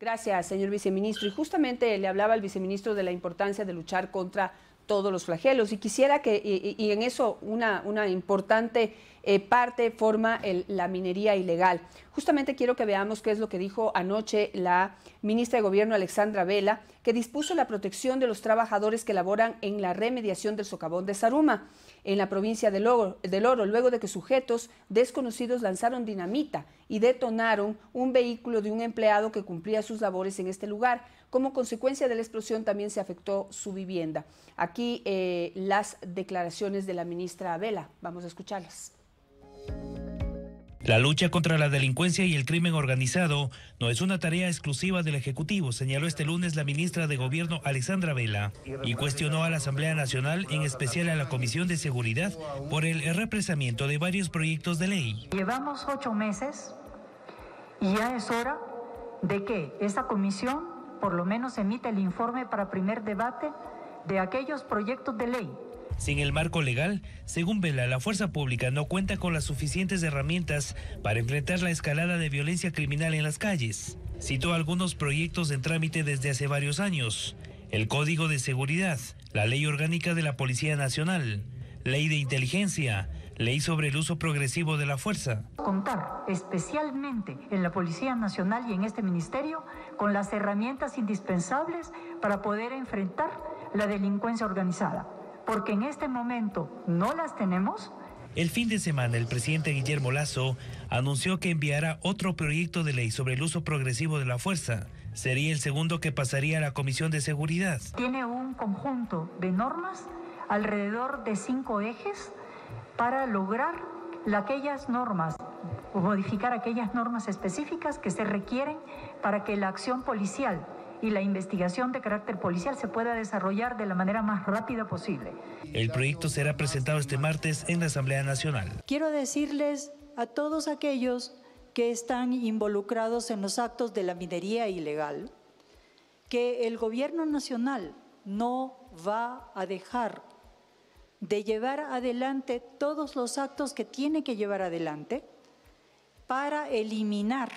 Gracias, señor viceministro. Y justamente le hablaba al viceministro de la importancia de luchar contra todos los flagelos. Y quisiera que, y, y en eso una, una importante eh, parte forma el, la minería ilegal. Justamente quiero que veamos qué es lo que dijo anoche la ministra de Gobierno, Alexandra Vela, que dispuso la protección de los trabajadores que laboran en la remediación del socavón de Zaruma, en la provincia del Oro, del Oro, luego de que sujetos desconocidos lanzaron dinamita y detonaron un vehículo de un empleado que cumplía sus labores en este lugar. Como consecuencia de la explosión también se afectó su vivienda. Aquí eh, las declaraciones de la ministra Vela, vamos a escucharlas. La lucha contra la delincuencia y el crimen organizado no es una tarea exclusiva del Ejecutivo, señaló este lunes la ministra de Gobierno Alexandra Vela, y cuestionó a la Asamblea Nacional, en especial a la Comisión de Seguridad, por el represamiento de varios proyectos de ley. Llevamos ocho meses y ya es hora de que esta comisión por lo menos emita el informe para primer debate de aquellos proyectos de ley. Sin el marco legal, según Vela, la fuerza pública no cuenta con las suficientes herramientas para enfrentar la escalada de violencia criminal en las calles. Citó algunos proyectos en trámite desde hace varios años: el Código de Seguridad, la Ley Orgánica de la Policía Nacional, Ley de Inteligencia, Ley sobre el uso progresivo de la fuerza. Contar especialmente en la Policía Nacional y en este ministerio con las herramientas indispensables para poder enfrentar la delincuencia organizada, porque en este momento no las tenemos. El fin de semana, el presidente Guillermo Lasso anunció que enviará otro proyecto de ley sobre el uso progresivo de la fuerza. Sería el segundo que pasaría a la Comisión de Seguridad. Tiene un conjunto de normas, alrededor de cinco ejes, para lograr aquellas normas, o modificar aquellas normas específicas que se requieren para que la acción policial y la investigación de carácter policial se pueda desarrollar de la manera más rápida posible. El proyecto será presentado este martes en la Asamblea Nacional. Quiero decirles a todos aquellos que están involucrados en los actos de la minería ilegal que el gobierno nacional no va a dejar de llevar adelante todos los actos que tiene que llevar adelante para eliminar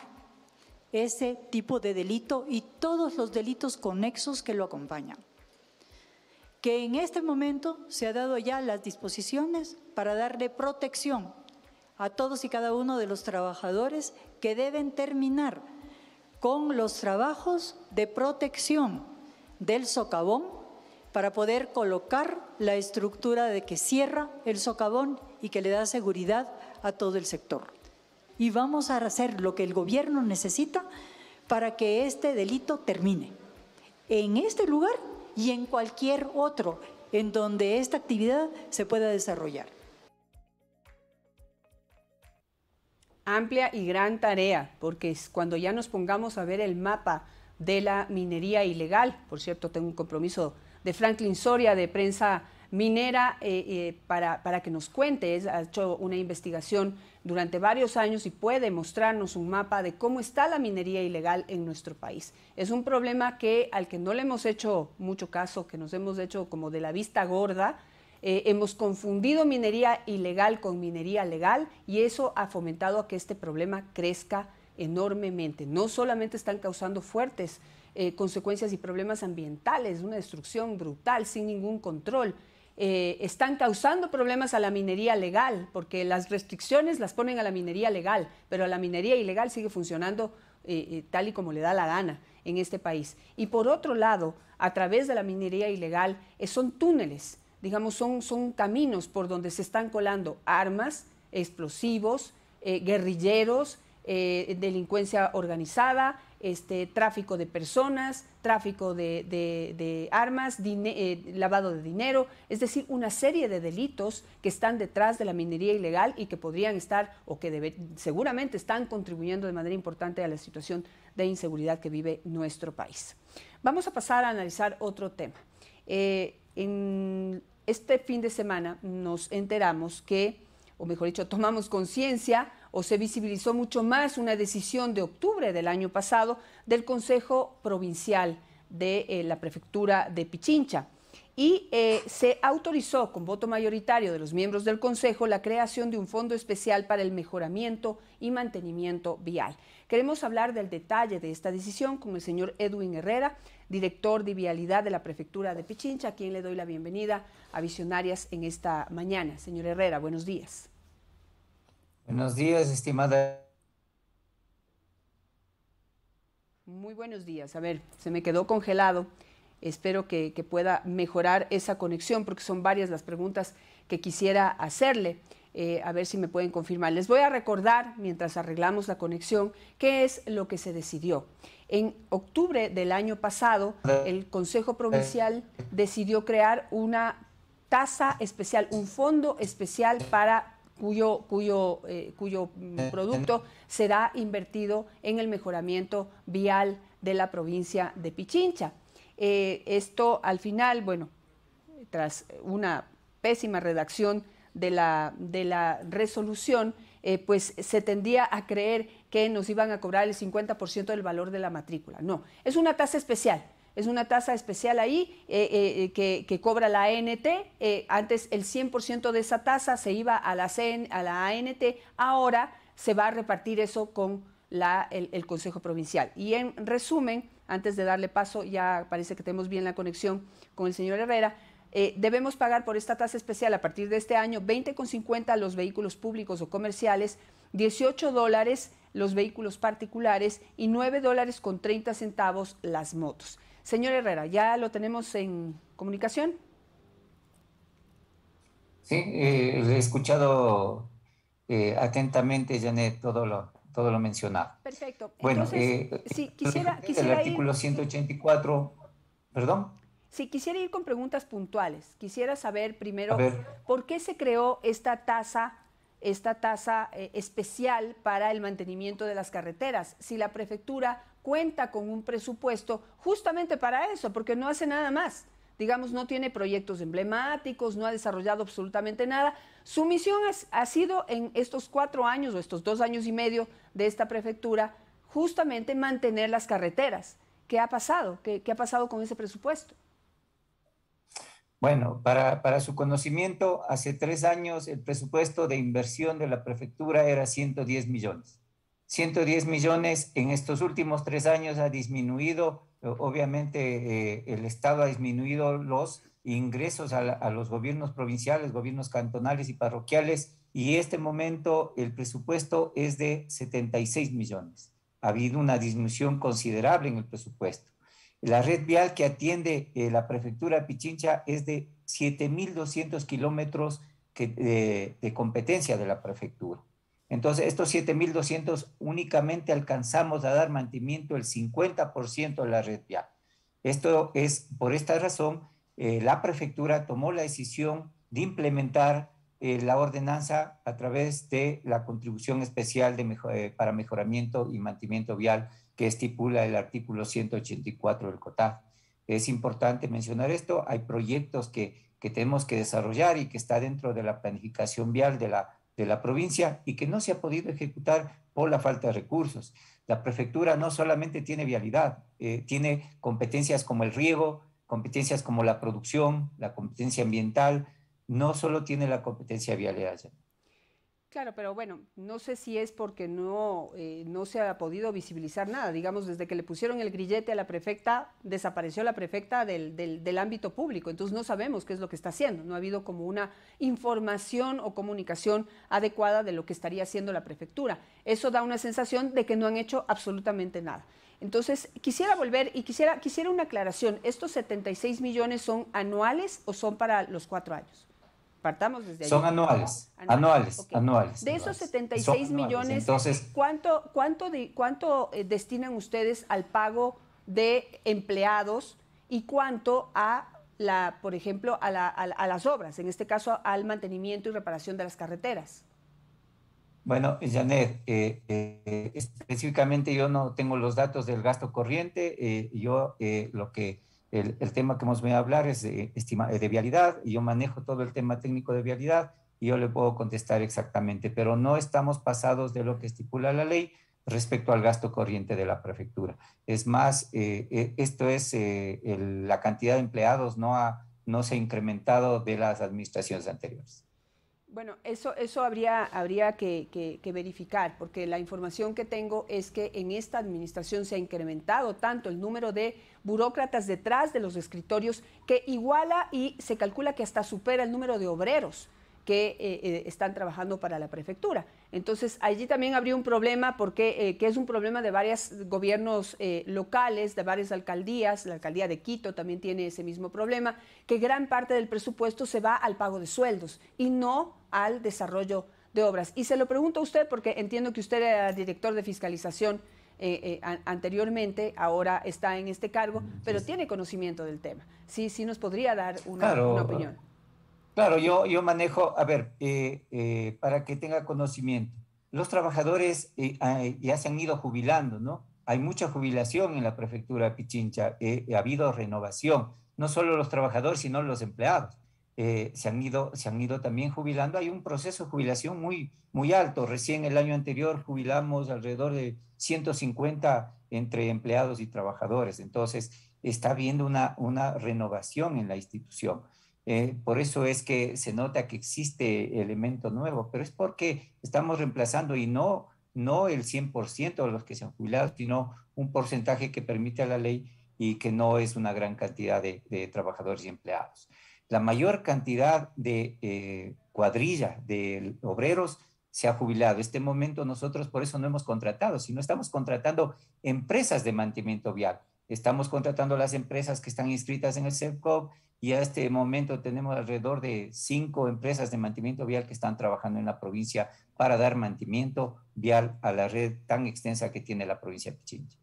ese tipo de delito y todos los delitos conexos que lo acompañan. Que en este momento se ha dado ya las disposiciones para darle protección a todos y cada uno de los trabajadores que deben terminar con los trabajos de protección del socavón para poder colocar la estructura de que cierra el socavón y que le da seguridad a todo el sector. Y vamos a hacer lo que el gobierno necesita para que este delito termine. En este lugar y en cualquier otro en donde esta actividad se pueda desarrollar. Amplia y gran tarea, porque cuando ya nos pongamos a ver el mapa de la minería ilegal, por cierto, tengo un compromiso de Franklin Soria de Prensa Minera eh, eh, para, para que nos cuente. Ha hecho una investigación durante varios años y puede mostrarnos un mapa de cómo está la minería ilegal en nuestro país. Es un problema que al que no le hemos hecho mucho caso, que nos hemos hecho como de la vista gorda. Eh, hemos confundido minería ilegal con minería legal y eso ha fomentado a que este problema crezca enormemente. No solamente están causando fuertes Eh, consecuencias y problemas ambientales, una destrucción brutal sin ningún control. Eh, están causando problemas a la minería legal, porque las restricciones las ponen a la minería legal, pero la minería ilegal sigue funcionando eh, eh, tal y como le da la gana en este país. Y por otro lado, a través de la minería ilegal eh, son túneles, digamos, son, son caminos por donde se están colando armas, explosivos, eh, guerrilleros, eh, delincuencia organizada, Este, tráfico de personas, tráfico de, de, de armas, dine, eh, lavado de dinero, es decir, una serie de delitos que están detrás de la minería ilegal y que podrían estar o que debe, seguramente están contribuyendo de manera importante a la situación de inseguridad que vive nuestro país. Vamos a pasar a analizar otro tema. Eh, en este fin de semana nos enteramos que, o mejor dicho, tomamos conciencia o se visibilizó mucho más una decisión de octubre del año pasado del Consejo Provincial de eh, la Prefectura de Pichincha. y eh, se autorizó con voto mayoritario de los miembros del Consejo la creación de un fondo especial para el mejoramiento y mantenimiento vial. Queremos hablar del detalle de esta decisión con el señor Edwin Herrera, director de Vialidad de la Prefectura de Pichincha, a quien le doy la bienvenida a Visionarias en esta mañana. Señor Herrera, buenos días. Buenos días, estimada. Muy buenos días. A ver, se me quedó congelado. Espero que, que pueda mejorar esa conexión, porque son varias las preguntas que quisiera hacerle, eh, a ver si me pueden confirmar. Les voy a recordar, mientras arreglamos la conexión, qué es lo que se decidió. En octubre del año pasado, el Consejo Provincial decidió crear una tasa especial, un fondo especial para cuyo, cuyo, eh, cuyo producto será invertido en el mejoramiento vial de la provincia de Pichincha. Eh, esto al final, bueno, tras una pésima redacción de la, de la resolución, eh, pues se tendía a creer que nos iban a cobrar el cincuenta por ciento del valor de la matrícula. No, es una tasa especial, es una tasa especial ahí eh, eh, que, que cobra la A N T. Eh, antes el cien por ciento de esa tasa se iba a la, C N, a la A N T, ahora se va a repartir eso con la, el, el Consejo Provincial. Y en resumen, antes de darle paso, ya parece que tenemos bien la conexión con el señor Herrera, eh, debemos pagar por esta tasa especial a partir de este año veinte con cincuenta a los vehículos públicos o comerciales, dieciocho dólares los vehículos particulares y nueve dólares con treinta centavos las motos. Señor Herrera, ¿ya lo tenemos en comunicación? Sí, eh, he escuchado eh, atentamente, Janet, todo lo... todo lo mencionado. Perfecto. Bueno, entonces, eh, si quisiera, quisiera el artículo ir, ciento ochenta y cuatro, si, perdón. Si quisiera ir con preguntas puntuales, quisiera saber primero por qué se creó esta tasa, esta tasa eh, especial para el mantenimiento de las carreteras, si la prefectura cuenta con un presupuesto justamente para eso, porque no hace nada más. Digamos, no tiene proyectos emblemáticos, no ha desarrollado absolutamente nada. Su misión es, ha sido en estos cuatro años o estos dos años y medio de esta prefectura, justamente mantener las carreteras. ¿Qué ha pasado? ¿Qué, qué ha pasado con ese presupuesto? Bueno, para, para su conocimiento, hace tres años el presupuesto de inversión de la prefectura era ciento diez millones. ciento diez millones en estos últimos tres años ha disminuido. Obviamente eh, el Estado ha disminuido los ingresos a, la, a los gobiernos provinciales, gobiernos cantonales y parroquiales, y en este momento el presupuesto es de setenta y seis millones. Ha habido una disminución considerable en el presupuesto. La red vial que atiende eh, la prefectura de Pichincha es de siete mil doscientos kilómetros que, de, de competencia de la prefectura. Entonces, estos siete mil doscientos únicamente alcanzamos a dar mantenimiento el cincuenta por ciento de la red vial. Esto es, por esta razón, eh, la prefectura tomó la decisión de implementar eh, la ordenanza a través de la contribución especial de mejor, eh, para mejoramiento y mantenimiento vial que estipula el artículo ciento ochenta y cuatro del C O T A F. Es importante mencionar esto. Hay proyectos que, que tenemos que desarrollar y que está dentro de la planificación vial de la de la provincia y que no se ha podido ejecutar por la falta de recursos. La prefectura no solamente tiene vialidad, eh, tiene competencias como el riego, competencias como la producción, la competencia ambiental, no solo tiene la competencia vialidad. Claro, pero bueno, no sé si es porque no, eh, no se ha podido visibilizar nada. Digamos, desde que le pusieron el grillete a la prefecta, desapareció la prefecta del, del, del ámbito público. Entonces no sabemos qué es lo que está haciendo. No ha habido como una información o comunicación adecuada de lo que estaría haciendo la prefectura. Eso da una sensación de que no han hecho absolutamente nada. Entonces, quisiera volver y quisiera, quisiera una aclaración. ¿Estos setenta y seis millones son anuales o son para los cuatro años? Partamos desde ahí. Son anuales, anuales, anuales, okay. anuales. De esos setenta y seis millones, entonces, ¿cuánto, cuánto, de, cuánto destinan ustedes al pago de empleados y cuánto a la, por ejemplo, a, la, a, a las obras, en este caso al mantenimiento y reparación de las carreteras? Bueno, Janet, eh, eh, específicamente yo no tengo los datos del gasto corriente, eh, yo eh, lo que... El, el tema que hemos venido a hablar es de, de vialidad y yo manejo todo el tema técnico de vialidad y yo le puedo contestar exactamente, pero no estamos pasados de lo que estipula la ley respecto al gasto corriente de la prefectura. Es más, eh, esto es eh, el, la cantidad de empleados no ha, no se ha incrementado de las administraciones anteriores. Bueno, eso, eso habría, habría que, que, que verificar, porque la información que tengo es que en esta administración se ha incrementado tanto el número de burócratas detrás de los escritorios que iguala y se calcula que hasta supera el número de obreros que eh, están trabajando para la prefectura. Entonces, allí también habría un problema, porque eh, que es un problema de varios gobiernos eh, locales, de varias alcaldías. La alcaldía de Quito también tiene ese mismo problema, que gran parte del presupuesto se va al pago de sueldos y no al desarrollo de obras. Y se lo pregunto a usted porque entiendo que usted era director de fiscalización Eh, eh, a, anteriormente, ahora está en este cargo, pero sí tiene conocimiento del tema. Sí, sí nos podría dar una, claro, una opinión. Claro, yo, yo manejo, a ver, eh, eh, para que tenga conocimiento, los trabajadores eh, eh, ya se han ido jubilando, ¿no? Hay mucha jubilación en la prefectura de Pichincha, eh, ha habido renovación, no solo los trabajadores, sino los empleados. Eh, se, han ido, se han ido también jubilando, hay un proceso de jubilación muy, muy alto. Recién el año anterior jubilamos alrededor de ciento cincuenta entre empleados y trabajadores, entonces está habiendo una, una renovación en la institución. Eh, por eso es que se nota que existe elemento nuevo, pero es porque estamos reemplazando y no, no el cien por ciento de los que se han jubilado, sino un porcentaje que permite a la ley y que no es una gran cantidad de, de trabajadores y empleados. La mayor cantidad de eh, cuadrilla de obreros se ha jubilado. En este momento nosotros por eso no hemos contratado, sino estamos contratando empresas de mantenimiento vial. Estamos contratando las empresas que están inscritas en el CEPCOB, y a este momento tenemos alrededor de cinco empresas de mantenimiento vial que están trabajando en la provincia para dar mantenimiento vial a la red tan extensa que tiene la provincia de Pichincha.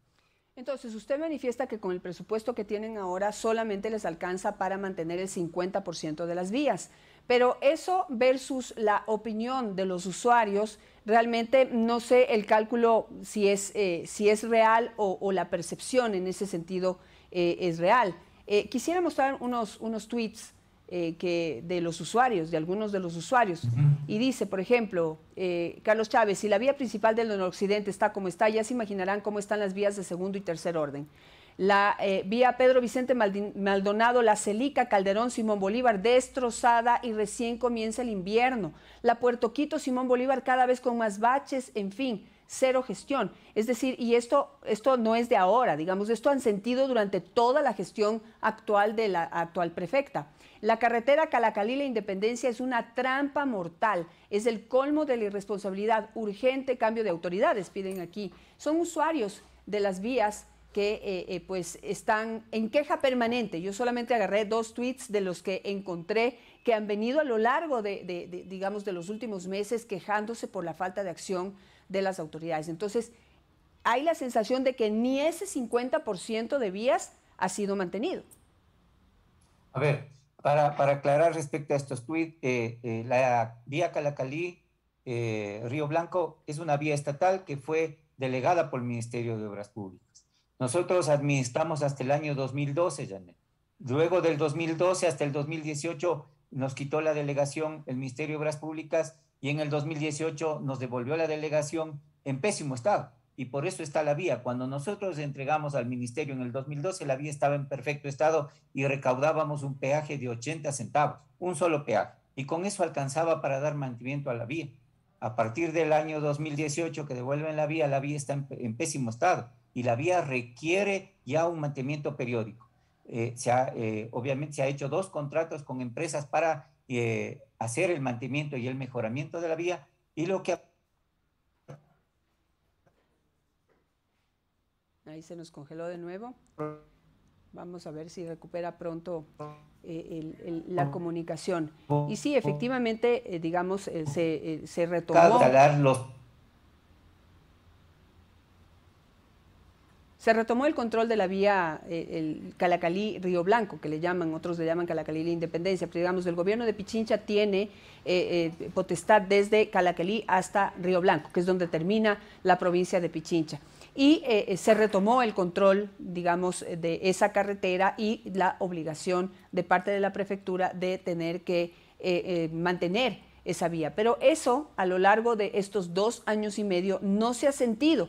Entonces, usted manifiesta que con el presupuesto que tienen ahora solamente les alcanza para mantener el cincuenta por ciento de las vías, pero eso versus la opinión de los usuarios, realmente no sé el cálculo si es, eh, si es real o, o la percepción en ese sentido eh, es real. Eh, quisiera mostrar unos, unos tweets eh, que de los usuarios, de algunos de los usuarios. Y dice, por ejemplo, eh, Carlos Chávez, si la vía principal del noroccidente está como está, ya se imaginarán cómo están las vías de segundo y tercer orden. La eh, vía Pedro Vicente Maldonado, La Celica, Calderón, Simón Bolívar, destrozada y recién comienza el invierno. La Puerto Quito, Simón Bolívar, cada vez con más baches, en fin, cero gestión. Es decir, y esto, esto no es de ahora, digamos, esto han sentido durante toda la gestión actual de la actual prefecta. La carretera Calacalí, La Independencia es una trampa mortal, es el colmo de la irresponsabilidad, urgente cambio de autoridades, piden aquí. Son usuarios de las vías que eh, eh, pues están en queja permanente. Yo solamente agarré dos tweets de los que encontré que han venido a lo largo de, de, de, digamos, de los últimos meses quejándose por la falta de acción de las autoridades. Entonces, hay la sensación de que ni ese cincuenta por ciento de vías ha sido mantenido. A ver, para, para aclarar respecto a estos tweets, eh, eh, la vía Calacalí, eh, Río Blanco, es una vía estatal que fue delegada por el Ministerio de Obras Públicas. Nosotros administramos hasta el año dos mil doce, Janet. Luego del dos mil doce hasta el dos mil dieciocho nos quitó la delegación el Ministerio de Obras Públicas, y en el dos mil dieciocho nos devolvió la delegación en pésimo estado, y por eso está la vía. Cuando nosotros entregamos al ministerio en el dos mil doce, la vía estaba en perfecto estado y recaudábamos un peaje de ochenta centavos, un solo peaje, y con eso alcanzaba para dar mantenimiento a la vía. A partir del año dos mil dieciocho que devuelven la vía, la vía está en, en pésimo estado, y la vía requiere ya un mantenimiento periódico. Eh, se ha, eh, obviamente se han hecho dos contratos con empresas para Eh, hacer el mantenimiento y el mejoramiento de la vía, y lo que... Ahí se nos congeló de nuevo. Vamos a ver si recupera pronto eh, el, el, la comunicación. Y sí, efectivamente, eh, digamos, eh, se, eh, se retomó... Los... Se retomó el control de la vía, eh, el Calacalí-Río Blanco, que le llaman, otros le llaman Calacalí La Independencia, pero digamos, el gobierno de Pichincha tiene eh, eh, potestad desde Calacalí hasta Río Blanco, que es donde termina la provincia de Pichincha. Y eh, se retomó el control, digamos, de esa carretera y la obligación de parte de la prefectura de tener que eh, eh, mantener esa vía. Pero eso, a lo largo de estos dos años y medio, no se ha sentido.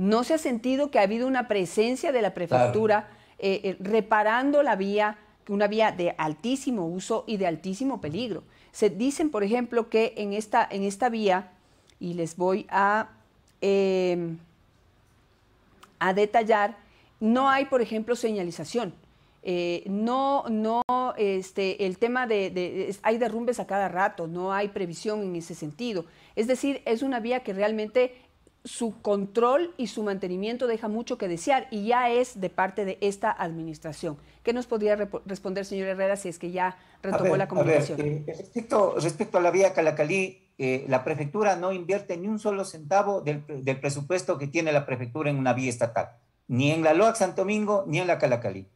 No se ha sentido que ha habido una presencia de la prefectura, claro, eh, eh, reparando la vía una vía de altísimo uso y de altísimo peligro. Se dicen, por ejemplo, que en esta, en esta vía, y les voy a, eh, a detallar, no hay, por ejemplo, señalización. Eh, no, no, este, el tema de, de, hay derrumbes a cada rato, no hay previsión en ese sentido. Es decir, es una vía que realmente su control y su mantenimiento deja mucho que desear, y ya es de parte de esta administración. ¿Qué nos podría responder, señor Herrera, si es que ya retomó ver, la comunicación? A ver, eh, respecto, respecto a la vía Calacalí, eh, la prefectura no invierte ni un solo centavo del, del presupuesto que tiene la prefectura en una vía estatal, ni en la Alóag Santo Domingo, ni en la Calacalí.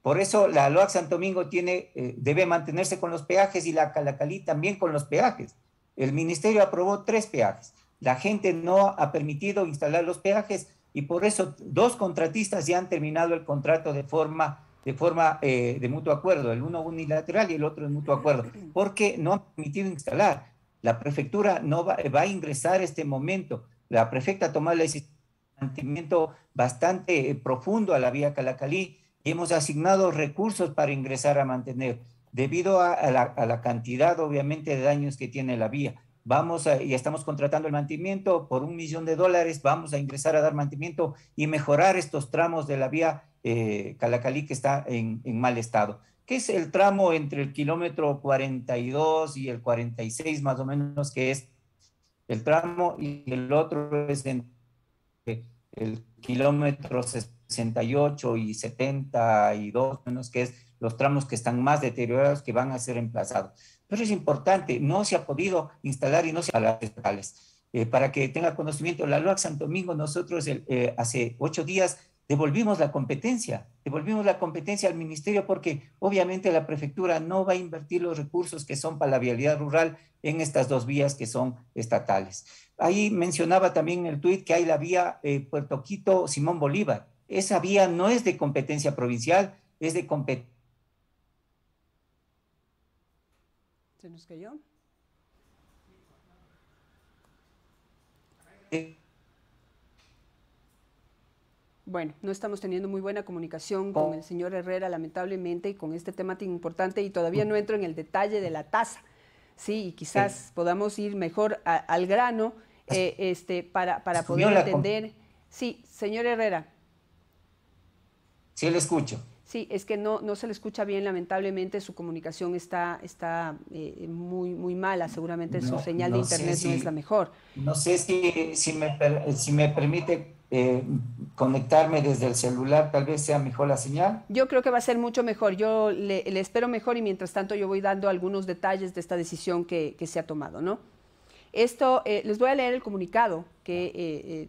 Por eso la Alóag Santo Domingo tiene, eh, debe mantenerse con los peajes, y la Calacalí también con los peajes. El ministerio aprobó tres peajes. La gente no ha permitido instalar los peajes, y por eso dos contratistas ya han terminado el contrato de forma, de, forma, eh, de mutuo acuerdo, el uno unilateral y el otro de mutuo acuerdo, porque no han permitido instalar. La prefectura no va, va a ingresar este momento. La prefecta ha tomado el mantenimiento bastante eh, profundo a la vía Calacalí, y hemos asignado recursos para ingresar a mantener, debido a, a, la, a la cantidad, obviamente, de daños que tiene la vía. Vamos a, y estamos contratando el mantenimiento por un millón de dólares, vamos a ingresar a dar mantenimiento y mejorar estos tramos de la vía eh, Calacalí, que está en, en mal estado, que es el tramo entre el kilómetro cuarenta y dos y el cuarenta y seis, más o menos, que es el tramo, y el otro es en el kilómetro sesenta y ocho y setenta y dos, menos, que es los tramos que están más deteriorados, que van a ser reemplazados. Pero es importante, no se ha podido instalar y no se ha instalado estatales. Eh, para que tenga conocimiento, la Alóag Santo Domingo, nosotros el, eh, hace ocho días devolvimos la competencia, devolvimos la competencia al ministerio, porque obviamente la prefectura no va a invertir los recursos que son para la vialidad rural en estas dos vías que son estatales. Ahí mencionaba también en el tuit que hay la vía eh, Puerto Quito-Simón Bolívar. Esa vía no es de competencia provincial, es de competencia. Se nos cayó. Bueno, no estamos teniendo muy buena comunicación con el señor Herrera, lamentablemente, y con este tema tan importante, y todavía no entro en el detalle de la tasa, sí, y quizás sí podamos ir mejor a, al grano eh, este, para, para poder entender. Sí, señor Herrera. Sí, le escucho. Sí, es que no, no se le escucha bien, lamentablemente, su comunicación está, está eh, muy, muy mala, seguramente no, su señal no de internet si, no es la mejor. No sé si, si, me, si me permite eh, conectarme desde el celular, tal vez sea mejor la señal. Yo creo que va a ser mucho mejor, yo le, le espero mejor, y mientras tanto yo voy dando algunos detalles de esta decisión que, que se ha tomado, ¿no? Esto, eh, les voy a leer el comunicado que eh,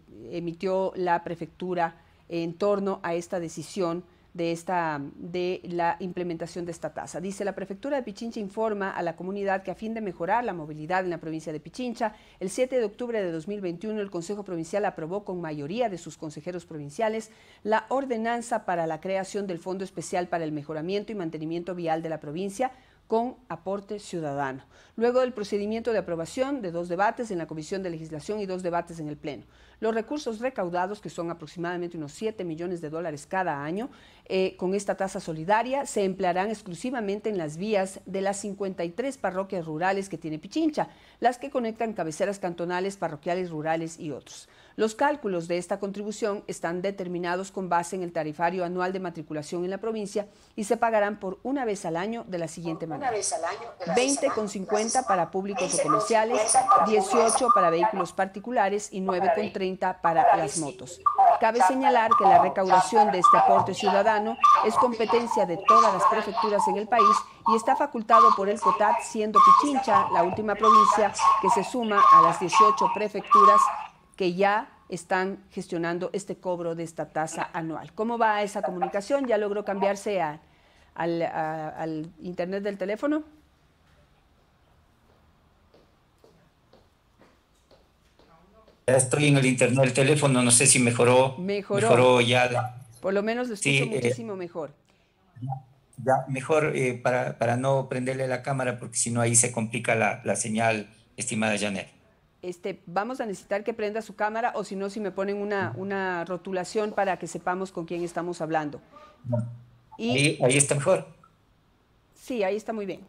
eh, emitió la prefectura en torno a esta decisión de esta de la implementación de esta tasa. Dice: la prefectura de Pichincha informa a la comunidad que, a fin de mejorar la movilidad en la provincia de Pichincha, el siete de octubre de dos mil veintiuno el Consejo Provincial aprobó con mayoría de sus consejeros provinciales la ordenanza para la creación del Fondo Especial para el Mejoramiento y Mantenimiento Vial de la provincia, con aporte ciudadano, luego del procedimiento de aprobación de dos debates en la Comisión de Legislación y dos debates en el Pleno. Los recursos recaudados, que son aproximadamente unos siete millones de dólares cada año, eh, con esta tasa solidaria, se emplearán exclusivamente en las vías de las cincuenta y tres parroquias rurales que tiene Pichincha, las que conectan cabeceras cantonales, parroquiales, rurales y otros. Los cálculos de esta contribución están determinados con base en el tarifario anual de matriculación en la provincia, y se pagarán por una vez al año de la siguiente manera: veinte con cincuenta para públicos o comerciales, dieciocho para vehículos particulares y nueve con treinta para las motos. Cabe señalar que la recaudación de este aporte ciudadano es competencia de todas las prefecturas en el país y está facultado por el COTAD, siendo Pichincha la última provincia que se suma a las dieciocho prefecturas que ya están gestionando este cobro de esta tasa anual. ¿Cómo va esa comunicación? ¿Ya logró cambiarse a, al, a, al internet del teléfono? Ya estoy en el internet del teléfono, no sé si mejoró. Mejoró. Mejoró ya. La, Por lo menos lo escucho sí, muchísimo eh, mejor. Ya, mejor eh, para, para no prenderle la cámara, porque si no ahí se complica la, la señal, estimada Janet. Este, vamos a necesitar que prenda su cámara, o si no, si me ponen una, una rotulación para que sepamos con quién estamos hablando. Y ahí, ahí está mejor. Sí, ahí está muy bien.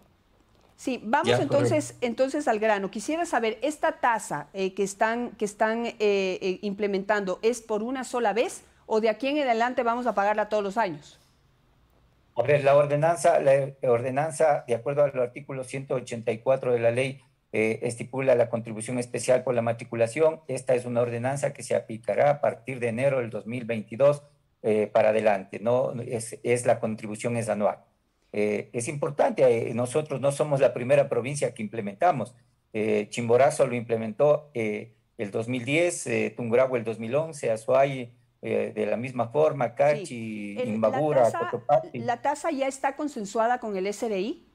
Sí, vamos ya, entonces, entonces al grano. Quisiera saber, ¿esta tasa eh, que están, que están eh, eh, implementando es por una sola vez o de aquí en adelante vamos a pagarla todos los años? A ver, la ordenanza, la ordenanza, de acuerdo al artículo ciento ochenta y cuatro de la ley, eh, estipula la contribución especial por la matriculación. Esta es una ordenanza que se aplicará a partir de enero del dos mil veintidós eh, para adelante, ¿no? Es, es la contribución es anual. Eh, es importante, eh, nosotros no somos la primera provincia que implementamos. Eh, Chimborazo lo implementó eh, el dos mil diez, eh, Tungurahua el dos mil once, Azuay eh, de la misma forma, Cachi, sí. el, Imbabura, Cotopaxi. ¿La tasa ya está consensuada con el S D I?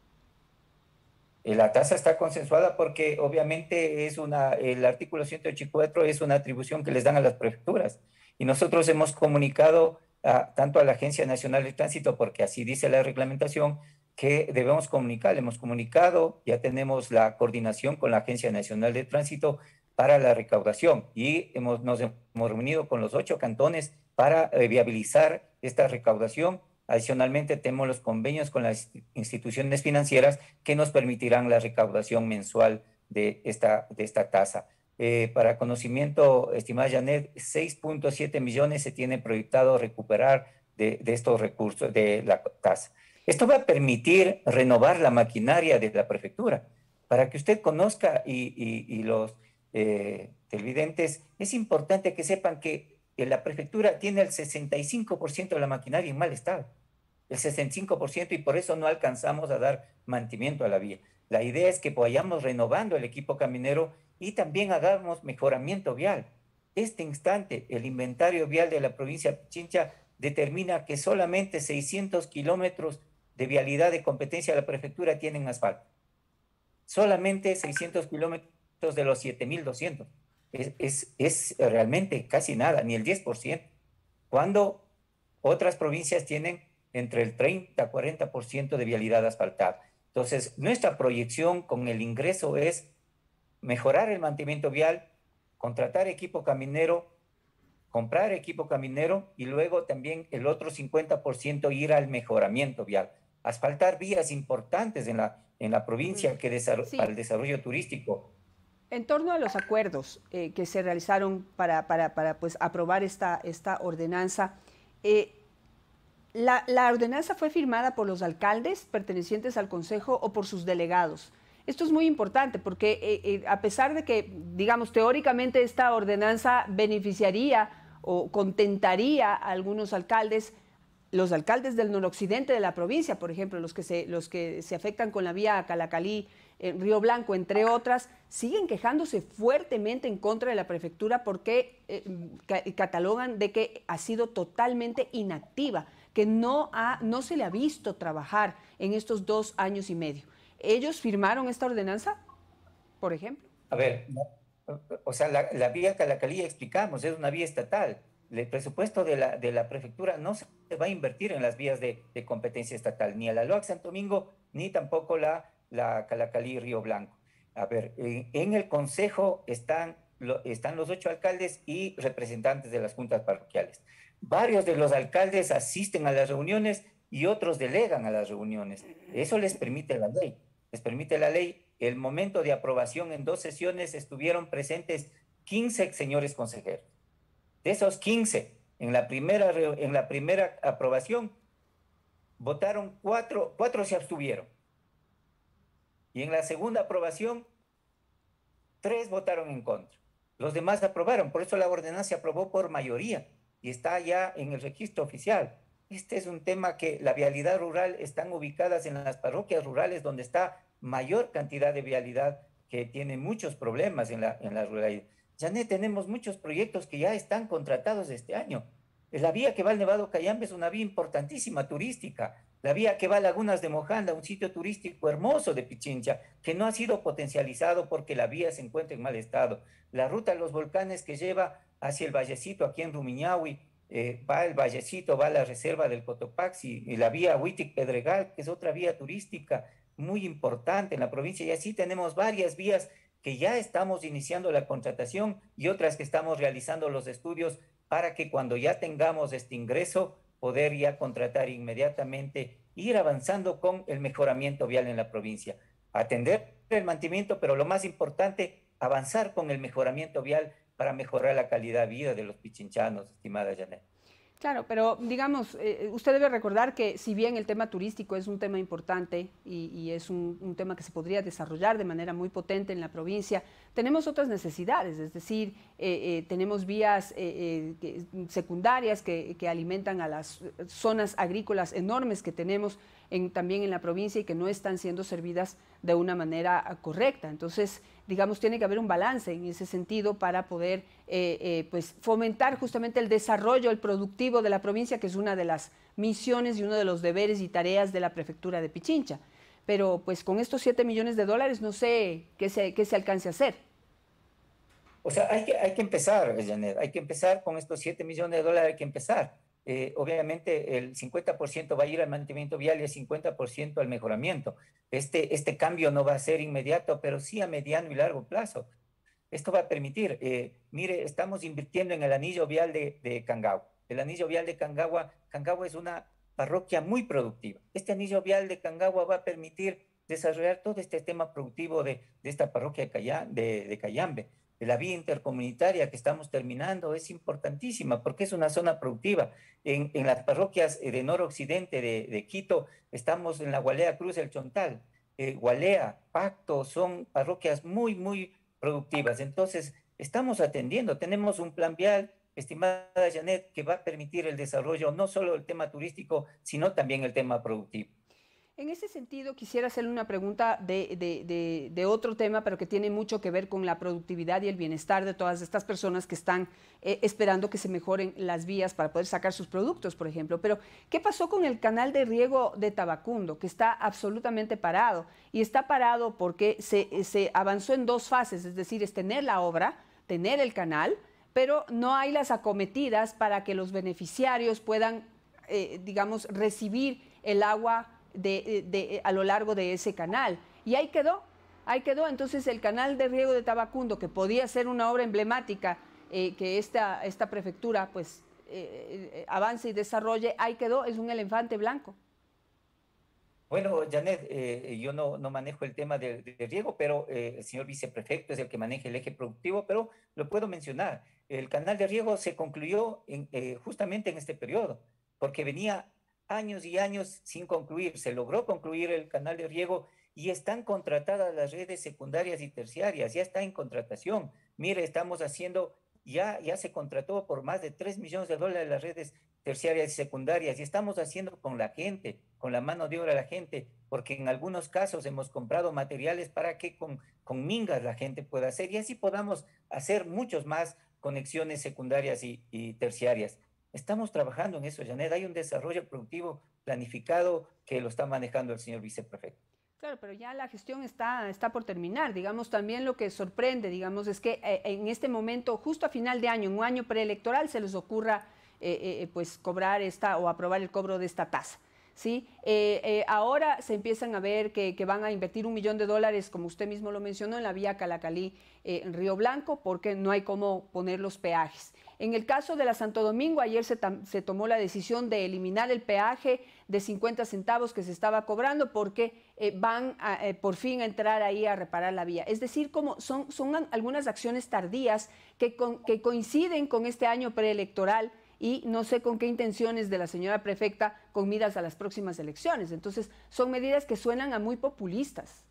Eh, la tasa está consensuada porque obviamente es una, el artículo ciento ochenta y cuatro es una atribución que les dan a las prefecturas y nosotros hemos comunicado A, tanto a la Agencia Nacional de Tránsito, porque así dice la reglamentación, que debemos comunicar. Le hemos comunicado, ya tenemos la coordinación con la Agencia Nacional de Tránsito para la recaudación y hemos, nos hemos reunido con los ocho cantones para eh, viabilizar esta recaudación. Adicionalmente, tenemos los convenios con las instituciones financieras que nos permitirán la recaudación mensual de esta, de esta tasa. Eh, para conocimiento, estimada Janet, seis punto siete millones se tiene proyectado recuperar de, de estos recursos, de la tasa. Esto va a permitir renovar la maquinaria de la prefectura. Para que usted conozca y, y, y los eh, televidentes, es importante que sepan que la prefectura tiene el sesenta y cinco por ciento de la maquinaria en mal estado, el sesenta y cinco por ciento, y por eso no alcanzamos a dar mantenimiento a la vía. La idea es que vayamos renovando el equipo caminero y también hagamos mejoramiento vial. Este instante, el inventario vial de la provincia de Pichincha determina que solamente seiscientos kilómetros de vialidad de competencia de la prefectura tienen asfalto. Solamente seiscientos kilómetros de los siete mil doscientos. Es, es, es realmente casi nada, ni el diez por ciento. Cuando otras provincias tienen entre el treinta y cuarenta por ciento de vialidad asfaltada. Entonces, nuestra proyección con el ingreso es mejorar el mantenimiento vial, contratar equipo caminero, comprar equipo caminero y luego también el otro cincuenta por ciento ir al mejoramiento vial. Asfaltar vías importantes en la, en la provincia que desarro- sí. al desarrollo turístico. En torno a los acuerdos eh, que se realizaron para, para, para pues, aprobar esta, esta ordenanza, eh, la, la ordenanza fue firmada por los alcaldes pertenecientes al Consejo o por sus delegados. Esto es muy importante porque eh, eh, a pesar de que, digamos, teóricamente esta ordenanza beneficiaría o contentaría a algunos alcaldes, los alcaldes del noroccidente de la provincia, por ejemplo, los que se, los que se afectan con la vía Calacalí, eh, Río Blanco, entre otras, siguen quejándose fuertemente en contra de la prefectura porque eh, ca- catalogan de que ha sido totalmente inactiva, que no, ha, no se le ha visto trabajar en estos dos años y medio. ¿Ellos firmaron esta ordenanza, por ejemplo? A ver, o sea, la, la vía Calacalí, explicamos, es una vía estatal. El presupuesto de la, de la prefectura no se va a invertir en las vías de, de competencia estatal, ni a la Alóag Santo Domingo, ni tampoco la, la Calacalí Río Blanco. A ver, en, en el Consejo están, lo, están los ocho alcaldes y representantes de las juntas parroquiales. Varios de los alcaldes asisten a las reuniones y otros delegan a las reuniones. Eso les permite la ley. Les permite la ley, el momento de aprobación en dos sesiones estuvieron presentes quince señores consejeros. De esos quince, en la primera, en la primera aprobación, votaron cuatro, cuatro se abstuvieron. Y en la segunda aprobación, tres votaron en contra. Los demás aprobaron, por eso la ordenanza se aprobó por mayoría y está ya en el registro oficial. Este es un tema que la vialidad rural están ubicadas en las parroquias rurales donde está mayor cantidad de vialidad que tiene muchos problemas en la, en la ruralidad. Janet, tenemos muchos proyectos que ya están contratados este año. La vía que va al Nevado Cayambe es una vía importantísima turística. La vía que va a Lagunas de Mojanda, un sitio turístico hermoso de Pichincha, que no ha sido potencializado porque la vía se encuentra en mal estado. La ruta de los volcanes que lleva hacia el Vallecito, aquí en Rumiñahui, Eh, va el Vallecito, va la reserva del Cotopaxi, y la vía Huitic-Pedregal, que es otra vía turística muy importante en la provincia, y así tenemos varias vías que ya estamos iniciando la contratación y otras que estamos realizando los estudios para que cuando ya tengamos este ingreso, poder ya contratar inmediatamente ir avanzando con el mejoramiento vial en la provincia. Atender el mantenimiento, pero lo más importante, avanzar con el mejoramiento vial para mejorar la calidad de vida de los pichinchanos, estimada Janet. Claro, pero digamos, eh, usted debe recordar que si bien el tema turístico es un tema importante y, y es un, un tema que se podría desarrollar de manera muy potente en la provincia, tenemos otras necesidades, es decir, eh, eh, tenemos vías eh, eh, secundarias que, que alimentan a las zonas agrícolas enormes que tenemos en, también en la provincia y que no están siendo servidas de una manera correcta. Entonces, digamos, tiene que haber un balance en ese sentido para poder eh, eh, pues fomentar justamente el desarrollo, el productivo de la provincia, que es una de las misiones y uno de los deberes y tareas de la prefectura de Pichincha. Pero pues con estos siete millones de dólares no sé qué se, qué se alcance a hacer. O sea, hay que, hay que empezar, Janet, hay que empezar con estos siete millones de dólares, hay que empezar. Eh, obviamente el cincuenta por ciento va a ir al mantenimiento vial y el cincuenta por ciento al mejoramiento. Este, este cambio no va a ser inmediato, pero sí a mediano y largo plazo. Esto va a permitir, eh, mire, estamos invirtiendo en el anillo vial de, de Cangahua. El anillo vial de Cangahua, Cangahua es una parroquia muy productiva. Este anillo vial de Cangahua va a permitir desarrollar todo este tema productivo de, de esta parroquia de Cayambe. La vía intercomunitaria que estamos terminando es importantísima porque es una zona productiva. En, en las parroquias de noroccidente de, de Quito, estamos en la Gualea, Cruz, El Chontal. Eh, Gualea, Pacto, son parroquias muy, muy productivas. Entonces, estamos atendiendo, tenemos un plan vial, estimada Janet, que va a permitir el desarrollo no solo del tema turístico, sino también el tema productivo. En ese sentido, quisiera hacerle una pregunta de, de, de, de otro tema, pero que tiene mucho que ver con la productividad y el bienestar de todas estas personas que están eh, esperando que se mejoren las vías para poder sacar sus productos, por ejemplo. Pero, ¿qué pasó con el canal de riego de Tabacundo, que está absolutamente parado? Y está parado porque se, se avanzó en dos fases, es decir, es tener la obra, tener el canal, pero no hay las acometidas para que los beneficiarios puedan, eh, digamos, recibir el agua de, de, de, a lo largo de ese canal. Y ahí quedó, ahí quedó. Entonces el canal de riego de Tabacundo, que podía ser una obra emblemática eh, que esta, esta prefectura pues eh, avance y desarrolle, ahí quedó, es un elefante blanco. Bueno, Janet, eh, yo no, no manejo el tema de, de riego, pero eh, el señor viceprefecto es el que maneja el eje productivo, pero lo puedo mencionar. El canal de riego se concluyó en, eh, justamente en este periodo, porque venía años y años sin concluir. Se logró concluir el canal de riego y están contratadas las redes secundarias y terciarias, ya está en contratación. Mire, estamos haciendo, ya, ya se contrató por más de tres millones de dólares las redes terciarias y secundarias, y estamos haciendo con la gente, con la mano de obra de la gente, porque en algunos casos hemos comprado materiales para que con, con mingas la gente pueda hacer, y así podamos hacer muchos más conexiones secundarias y, y terciarias. Estamos trabajando en eso, Janet, hay un desarrollo productivo planificado que lo está manejando el señor viceprefecto. Claro, pero ya la gestión está, está por terminar. Digamos, también lo que sorprende, digamos, es que eh, en este momento, justo a final de año, en un año preelectoral, se les ocurra Eh, eh, pues cobrar esta o aprobar el cobro de esta tasa, ¿sí? Eh, eh, ahora se empiezan a ver que, que van a invertir un millón de dólares, como usted mismo lo mencionó, en la vía Calacalí, eh, en Río Blanco, porque no hay cómo poner los peajes. En el caso de la Santo Domingo, ayer se, se tomó la decisión de eliminar el peaje de cincuenta centavos que se estaba cobrando porque eh, van a, eh, por fin a entrar ahí a reparar la vía. Es decir, como son, son algunas acciones tardías que, con, que coinciden con este año preelectoral, y no sé con qué intenciones de la señora prefecta con miras a las próximas elecciones. Entonces, son medidas que suenan a muy populistas.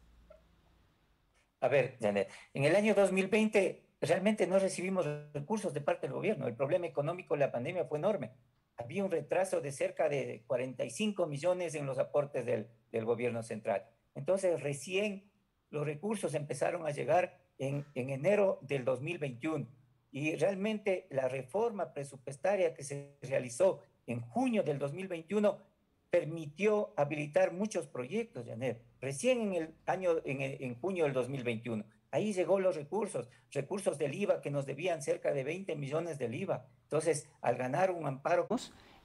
A ver, Janet, en el año dos mil veinte realmente no recibimos recursos de parte del gobierno. El problema económico de la pandemia fue enorme. Había un retraso de cerca de cuarenta y cinco millones en los aportes del, del gobierno central. Entonces, recién los recursos empezaron a llegar en, en enero del dos mil veintiuno. Y realmente la reforma presupuestaria que se realizó en junio del dos mil veintiuno permitió habilitar muchos proyectos, Janet. Recién en el año, en, el, en junio del dos mil veintiuno, ahí llegó los recursos, recursos del I V A que nos debían cerca de veinte millones del I V A. Entonces, al ganar un amparo,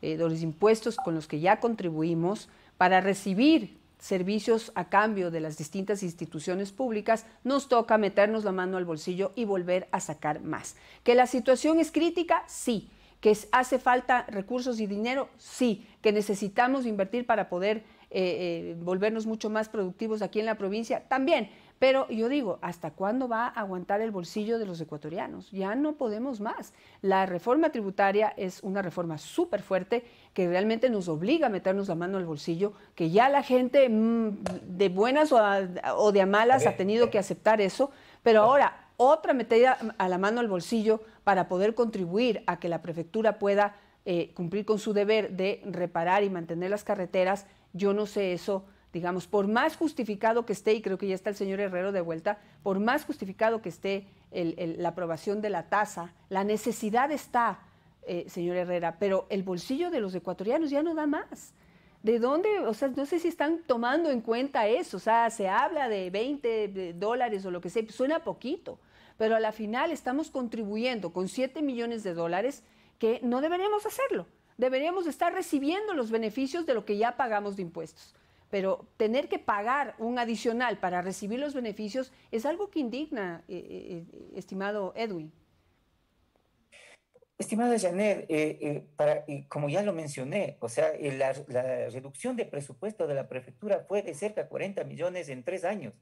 Eh, los impuestos con los que ya contribuimos para recibir servicios a cambio de las distintas instituciones públicas, nos toca meternos la mano al bolsillo y volver a sacar más. ¿Que la situación es crítica? Sí. ¿Que hace falta recursos y dinero? Sí. ¿Que necesitamos invertir para poder eh, eh, volvernos mucho más productivos aquí en la provincia también. Pero yo digo, ¿hasta cuándo va a aguantar el bolsillo de los ecuatorianos? Ya no podemos más. La reforma tributaria es una reforma súper fuerte que realmente nos obliga a meternos la mano al bolsillo, que ya la gente mmm, de buenas o, a, o de a malas ha tenido que aceptar eso, pero ahora otra metida a la mano al bolsillo para poder contribuir a que la prefectura pueda eh, cumplir con su deber de reparar y mantener las carreteras. Yo no sé eso. Digamos, por más justificado que esté, y creo que ya está el señor Herrero de vuelta, por más justificado que esté el, el, la aprobación de la tasa, la necesidad está, eh, señor Herrera, pero el bolsillo de los ecuatorianos ya no da más. ¿De dónde? O sea, no sé si están tomando en cuenta eso. O sea, se habla de veinte dólares o lo que sea, suena poquito, pero a la final estamos contribuyendo con siete millones de dólares que no deberíamos hacerlo. Deberíamos estar recibiendo los beneficios de lo que ya pagamos de impuestos. Pero tener que pagar un adicional para recibir los beneficios es algo que indigna, eh, eh, estimado Edwin. Estimada Janet, eh, eh, para, eh, como ya lo mencioné, o sea, eh, la, la reducción de presupuesto de la prefectura fue de cerca de cuarenta millones en tres años.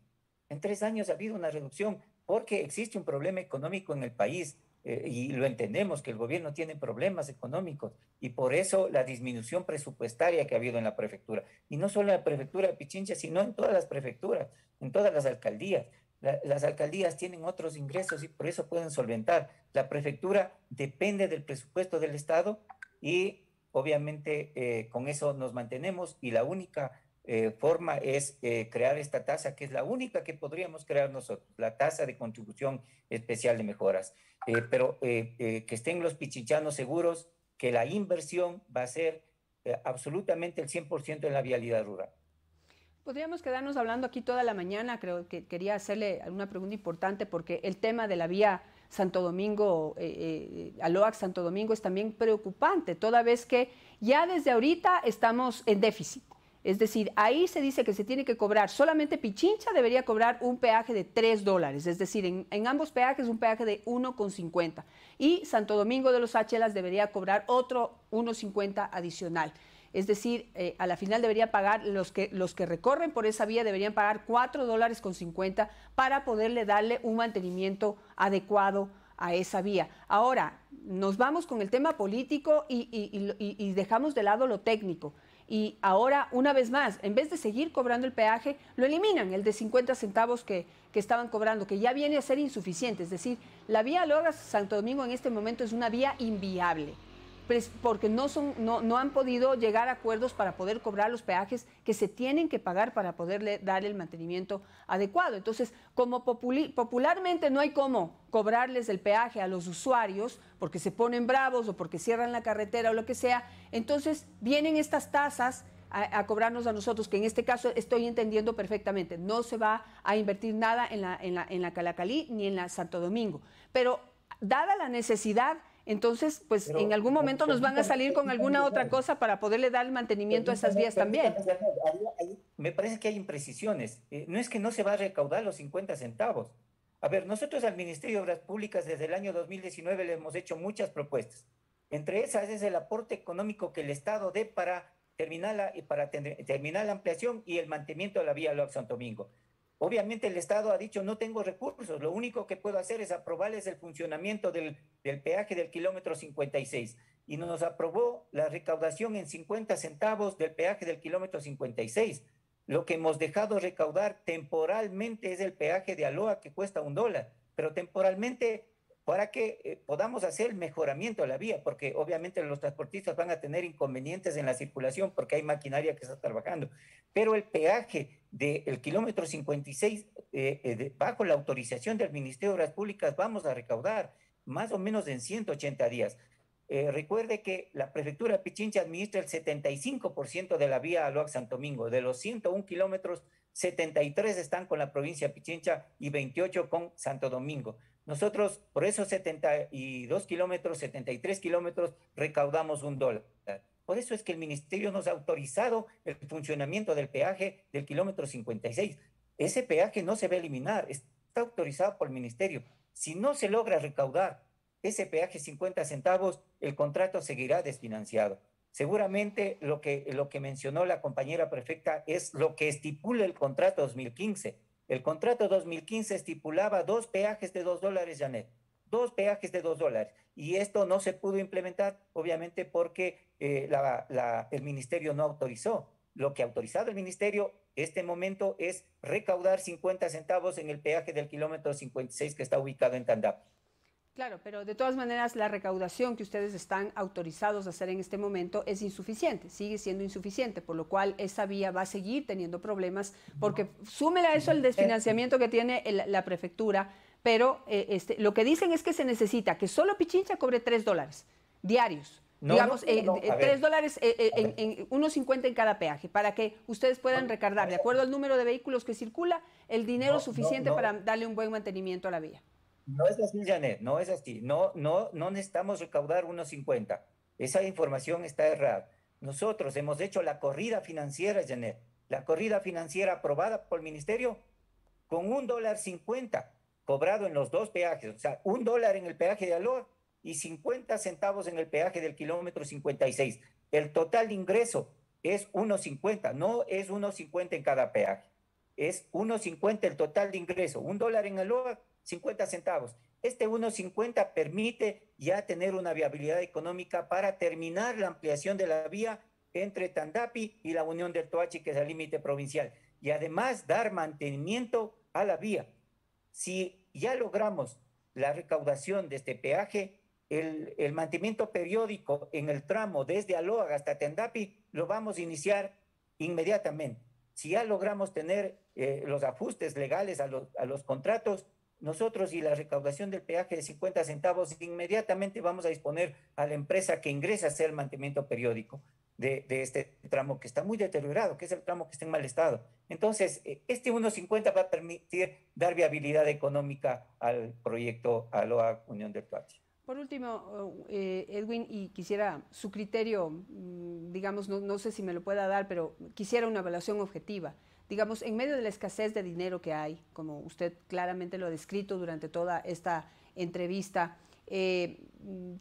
En tres años ha habido una reducción porque existe un problema económico en el país. Eh, y lo entendemos, que el gobierno tiene problemas económicos, y por eso la disminución presupuestaria que ha habido en la prefectura, y no solo en la prefectura de Pichincha, sino en todas las prefecturas, en todas las alcaldías. La, las alcaldías tienen otros ingresos y por eso pueden solventar. La prefectura depende del presupuesto del Estado y obviamente eh, con eso nos mantenemos, y la única eh, forma es eh, crear esta tasa, que es la única que podríamos crear nosotros, la tasa de contribución especial de mejoras. Eh, pero eh, eh, que estén los pichinchanos seguros que la inversión va a ser eh, absolutamente el cien por ciento en la vialidad rural. Podríamos quedarnos hablando aquí toda la mañana. Creo que quería hacerle una pregunta importante porque el tema de la vía Santo Domingo, eh, eh, Alóag Santo Domingo, es también preocupante, toda vez que ya desde ahorita estamos en déficit. Es decir, ahí se dice que se tiene que cobrar, solamente Pichincha debería cobrar un peaje de tres dólares, es decir, en, en ambos peajes un peaje de uno con cincuenta, y Santo Domingo de los Áchelas debería cobrar otro uno con cincuenta adicional. Es decir, eh, a la final debería pagar, los que, los que recorren por esa vía deberían pagar cuatro dólares con cincuenta para poderle darle un mantenimiento adecuado a esa vía. Ahora, nos vamos con el tema político y, y, y, y dejamos de lado lo técnico. Y ahora, una vez más, en vez de seguir cobrando el peaje, lo eliminan, el de cincuenta centavos que, que estaban cobrando, que ya viene a ser insuficiente. Es decir, la vía Alóag-Santo Domingo en este momento es una vía inviable, pues porque no, son, no, no han podido llegar a acuerdos para poder cobrar los peajes que se tienen que pagar para poderle dar el mantenimiento adecuado. Entonces, como popularmente no hay cómo cobrarles el peaje a los usuarios porque se ponen bravos o porque cierran la carretera o lo que sea, entonces vienen estas tasas a, a cobrarnos a nosotros, que en este caso estoy entendiendo perfectamente, no se va a invertir nada en la, en la, en la Calacalí ni en la Santo Domingo. Pero dada la necesidad, entonces, pues pero, en algún momento nos van a salir con alguna otra cosa para poderle dar el mantenimiento a esas vías también. Me parece que hay imprecisiones. Eh, no es que no se va a recaudar los cincuenta centavos. A ver, nosotros al Ministerio de Obras Públicas desde el año dos mil diecinueve le hemos hecho muchas propuestas. Entre esas es el aporte económico que el Estado dé para terminar la, para tener, terminar la ampliación y el mantenimiento de la vía Alóag Santo Domingo. Obviamente el Estado ha dicho, no tengo recursos, lo único que puedo hacer es aprobarles el funcionamiento del, del peaje del kilómetro cincuenta y seis. Y nos aprobó la recaudación en cincuenta centavos del peaje del kilómetro cincuenta y seis. Lo que hemos dejado recaudar temporalmente es el peaje de Alóag, que cuesta un dólar, pero temporalmente para que eh, podamos hacer mejoramiento de la vía, porque obviamente los transportistas van a tener inconvenientes en la circulación porque hay maquinaria que está trabajando. Pero el peaje del kilómetro cincuenta y seis, eh, eh, de, bajo la autorización del Ministerio de Obras Públicas, vamos a recaudar más o menos en ciento ochenta días. Eh, recuerde que la Prefectura de Pichincha administra el setenta y cinco por ciento de la vía Alóag Santo Domingo. De los ciento un kilómetros, setenta y tres están con la provincia de Pichincha y veintiocho con Santo Domingo. Nosotros, por esos setenta y dos kilómetros, setenta y tres kilómetros, recaudamos un dólar. Por eso es que el Ministerio nos ha autorizado el funcionamiento del peaje del kilómetro cincuenta y seis. Ese peaje no se va a eliminar, está autorizado por el Ministerio. Si no se logra recaudar ese peaje cincuenta centavos, el contrato seguirá desfinanciado. Seguramente lo que, lo que mencionó la compañera prefecta es lo que estipula el contrato dos mil quince. El contrato dos mil quince estipulaba dos peajes de dos dólares, Janet. Dos peajes de dos dólares. Y esto no se pudo implementar, obviamente, porque eh, la, la, el ministerio no autorizó. Lo que ha autorizado el ministerio en este momento es recaudar cincuenta centavos en el peaje del kilómetro cincuenta y seis que está ubicado en Tandapi. Claro, pero de todas maneras la recaudación que ustedes están autorizados a hacer en este momento es insuficiente, sigue siendo insuficiente, por lo cual esa vía va a seguir teniendo problemas, porque súmela a eso el desfinanciamiento que tiene el, la prefectura, pero eh, este, lo que dicen es que se necesita que solo Pichincha cobre tres dólares diarios, no, digamos, no, no, eh, no, eh, tres dólares, eh, en, en unos cincuenta en cada peaje, para que ustedes puedan recargar, de acuerdo al número de vehículos que circula, el dinero no, suficiente no, no. para darle un buen mantenimiento a la vía. No es así, Janet, no es así. No, no, no necesitamos recaudar uno cincuenta. Esa información está errada. Nosotros hemos hecho la corrida financiera, Janet, la corrida financiera aprobada por el ministerio con un dólar cincuenta cobrado en los dos peajes. O sea, un dólar en el peaje de Alóag y cincuenta centavos en el peaje del kilómetro cincuenta y seis. El total de ingreso es uno cincuenta, no es uno cincuenta en cada peaje. Es uno cincuenta el total de ingreso. Un dólar en Alóag, cincuenta centavos. Este uno cincuenta permite ya tener una viabilidad económica para terminar la ampliación de la vía entre Tandapi y la Unión del Toachi, que es el límite provincial, y además dar mantenimiento a la vía. Si ya logramos la recaudación de este peaje, el, el mantenimiento periódico en el tramo desde Alóag hasta Tandapi lo vamos a iniciar inmediatamente. Si ya logramos tener eh, los ajustes legales a, lo, a los contratos, nosotros y la recaudación del peaje de cincuenta centavos, inmediatamente vamos a disponer a la empresa que ingresa a hacer el mantenimiento periódico de, de este tramo que está muy deteriorado, que es el tramo que está en mal estado. Entonces, este uno cincuenta va a permitir dar viabilidad económica al proyecto Alóag Unión del Toachi. Por último, eh, Edwin, y quisiera su criterio, digamos, no, no sé si me lo pueda dar, pero quisiera una evaluación objetiva. Digamos, en medio de la escasez de dinero que hay, como usted claramente lo ha descrito durante toda esta entrevista, eh,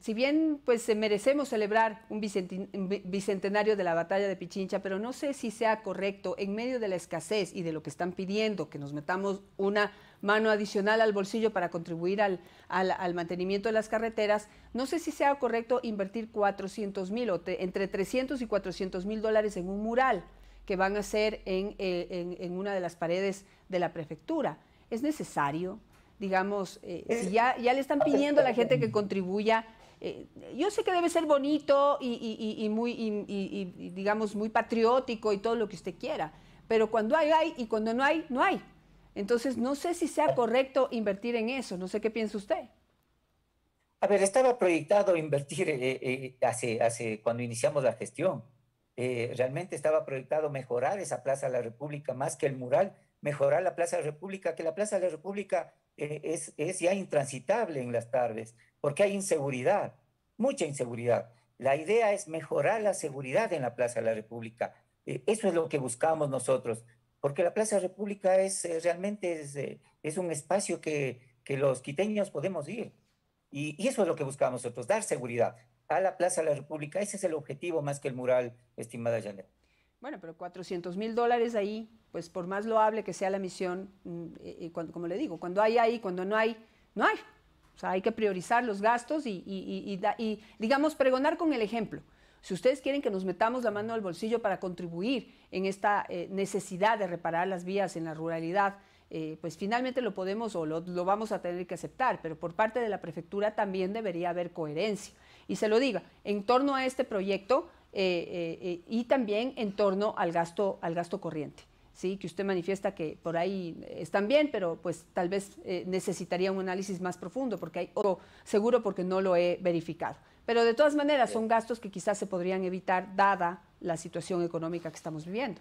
si bien pues merecemos celebrar un bicentenario de la batalla de Pichincha, pero no sé si sea correcto, en medio de la escasez y de lo que están pidiendo, que nos metamos una mano adicional al bolsillo para contribuir al, al, al mantenimiento de las carreteras, no sé si sea correcto invertir cuatrocientos mil o te, entre trescientos y cuatrocientos mil dólares en un mural que van a hacer en, en, en una de las paredes de la prefectura. ¿Es necesario? Digamos, eh, si ya, ya le están pidiendo a la gente que contribuya, eh, yo sé que debe ser bonito y, y, y, muy, y, y, y digamos muy patriótico y todo lo que usted quiera, pero cuando hay, hay, y cuando no hay, no hay. Entonces, no sé si sea correcto invertir en eso, no sé qué piensa usted. A ver, estaba proyectado invertir eh, eh, hace, hace, cuando iniciamos la gestión. Eh, realmente estaba proyectado mejorar esa Plaza de la República más que el mural, mejorar la Plaza de la República, que la Plaza de la República eh, es, es ya intransitable en las tardes, porque hay inseguridad, mucha inseguridad. La idea es mejorar la seguridad en la Plaza de la República. Eh, eso es lo que buscamos nosotros, porque la Plaza de la República es, eh, realmente es, eh, es un espacio que, que los quiteños podemos ir. Y, y eso es lo que buscamos nosotros, dar seguridad a la Plaza de la República. Ese es el objetivo más que el mural, estimada Janet. Bueno, pero cuatrocientos mil dólares ahí, pues por más loable que sea la misión, eh, cuando, como le digo, cuando hay ahí, cuando no hay, no hay. O sea, hay que priorizar los gastos y, y, y, y, da, y digamos, pregonar con el ejemplo. Si ustedes quieren que nos metamos la mano al bolsillo para contribuir en esta eh, necesidad de reparar las vías en la ruralidad, Eh, pues finalmente lo podemos o lo, lo vamos a tener que aceptar, pero por parte de la prefectura también debería haber coherencia. Y se lo diga, en torno a este proyecto eh, eh, eh, y también en torno al gasto, al gasto corriente, ¿sí? Que usted manifiesta que por ahí están bien, pero pues tal vez eh, necesitaría un análisis más profundo, porque hay otro seguro, porque no lo he verificado. Pero de todas maneras son gastos que quizás se podrían evitar dada la situación económica que estamos viviendo.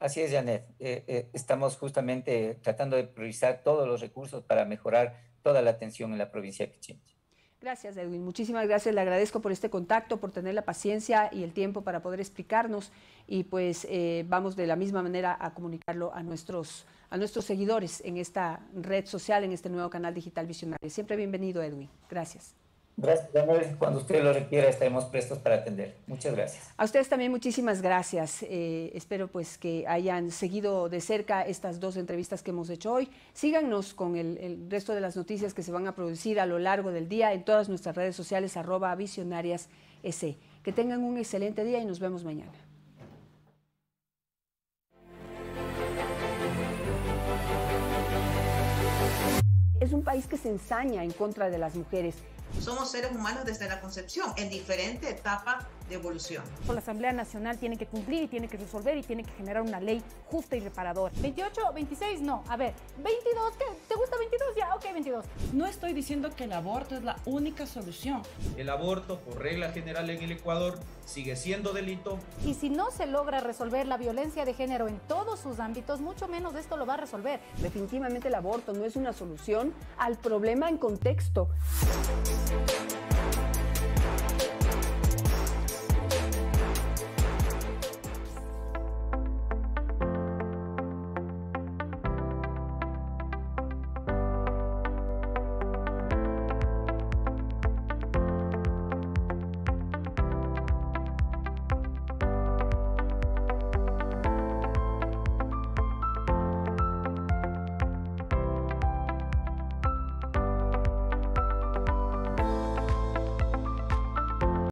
Así es, Janet. Eh, eh, estamos justamente tratando de priorizar todos los recursos para mejorar toda la atención en la provincia de Pichincha. Gracias, Edwin. Muchísimas gracias. Le agradezco por este contacto, por tener la paciencia y el tiempo para poder explicarnos, y pues eh, vamos de la misma manera a comunicarlo a nuestros, a nuestros seguidores en esta red social, en este nuevo canal digital Visionario. Siempre bienvenido, Edwin. Gracias. Gracias, Daniel. Cuando usted lo requiera, estaremos prestos para atender. Muchas gracias. A ustedes también muchísimas gracias. Eh, espero pues que hayan seguido de cerca estas dos entrevistas que hemos hecho hoy. Síganos con el, el resto de las noticias que se van a producir a lo largo del día en todas nuestras redes sociales, arroba visionarias ese. Que tengan un excelente día y nos vemos mañana. Es un país que se ensaña en contra de las mujeres. Somos seres humanos desde la concepción, en diferentes etapas de evolución. La Asamblea Nacional tiene que cumplir y tiene que resolver y tiene que generar una ley justa y reparadora. veintiocho, veintiséis, no, a ver, veintidós, ¿qué? ¿Te gusta veintidós? Ya, ok, veintidós. No estoy diciendo que el aborto es la única solución. El aborto, por regla general en el Ecuador, sigue siendo delito. Y si no se logra resolver la violencia de género en todos sus ámbitos, mucho menos esto lo va a resolver. Definitivamente el aborto no es una solución al problema en contexto. Thank you.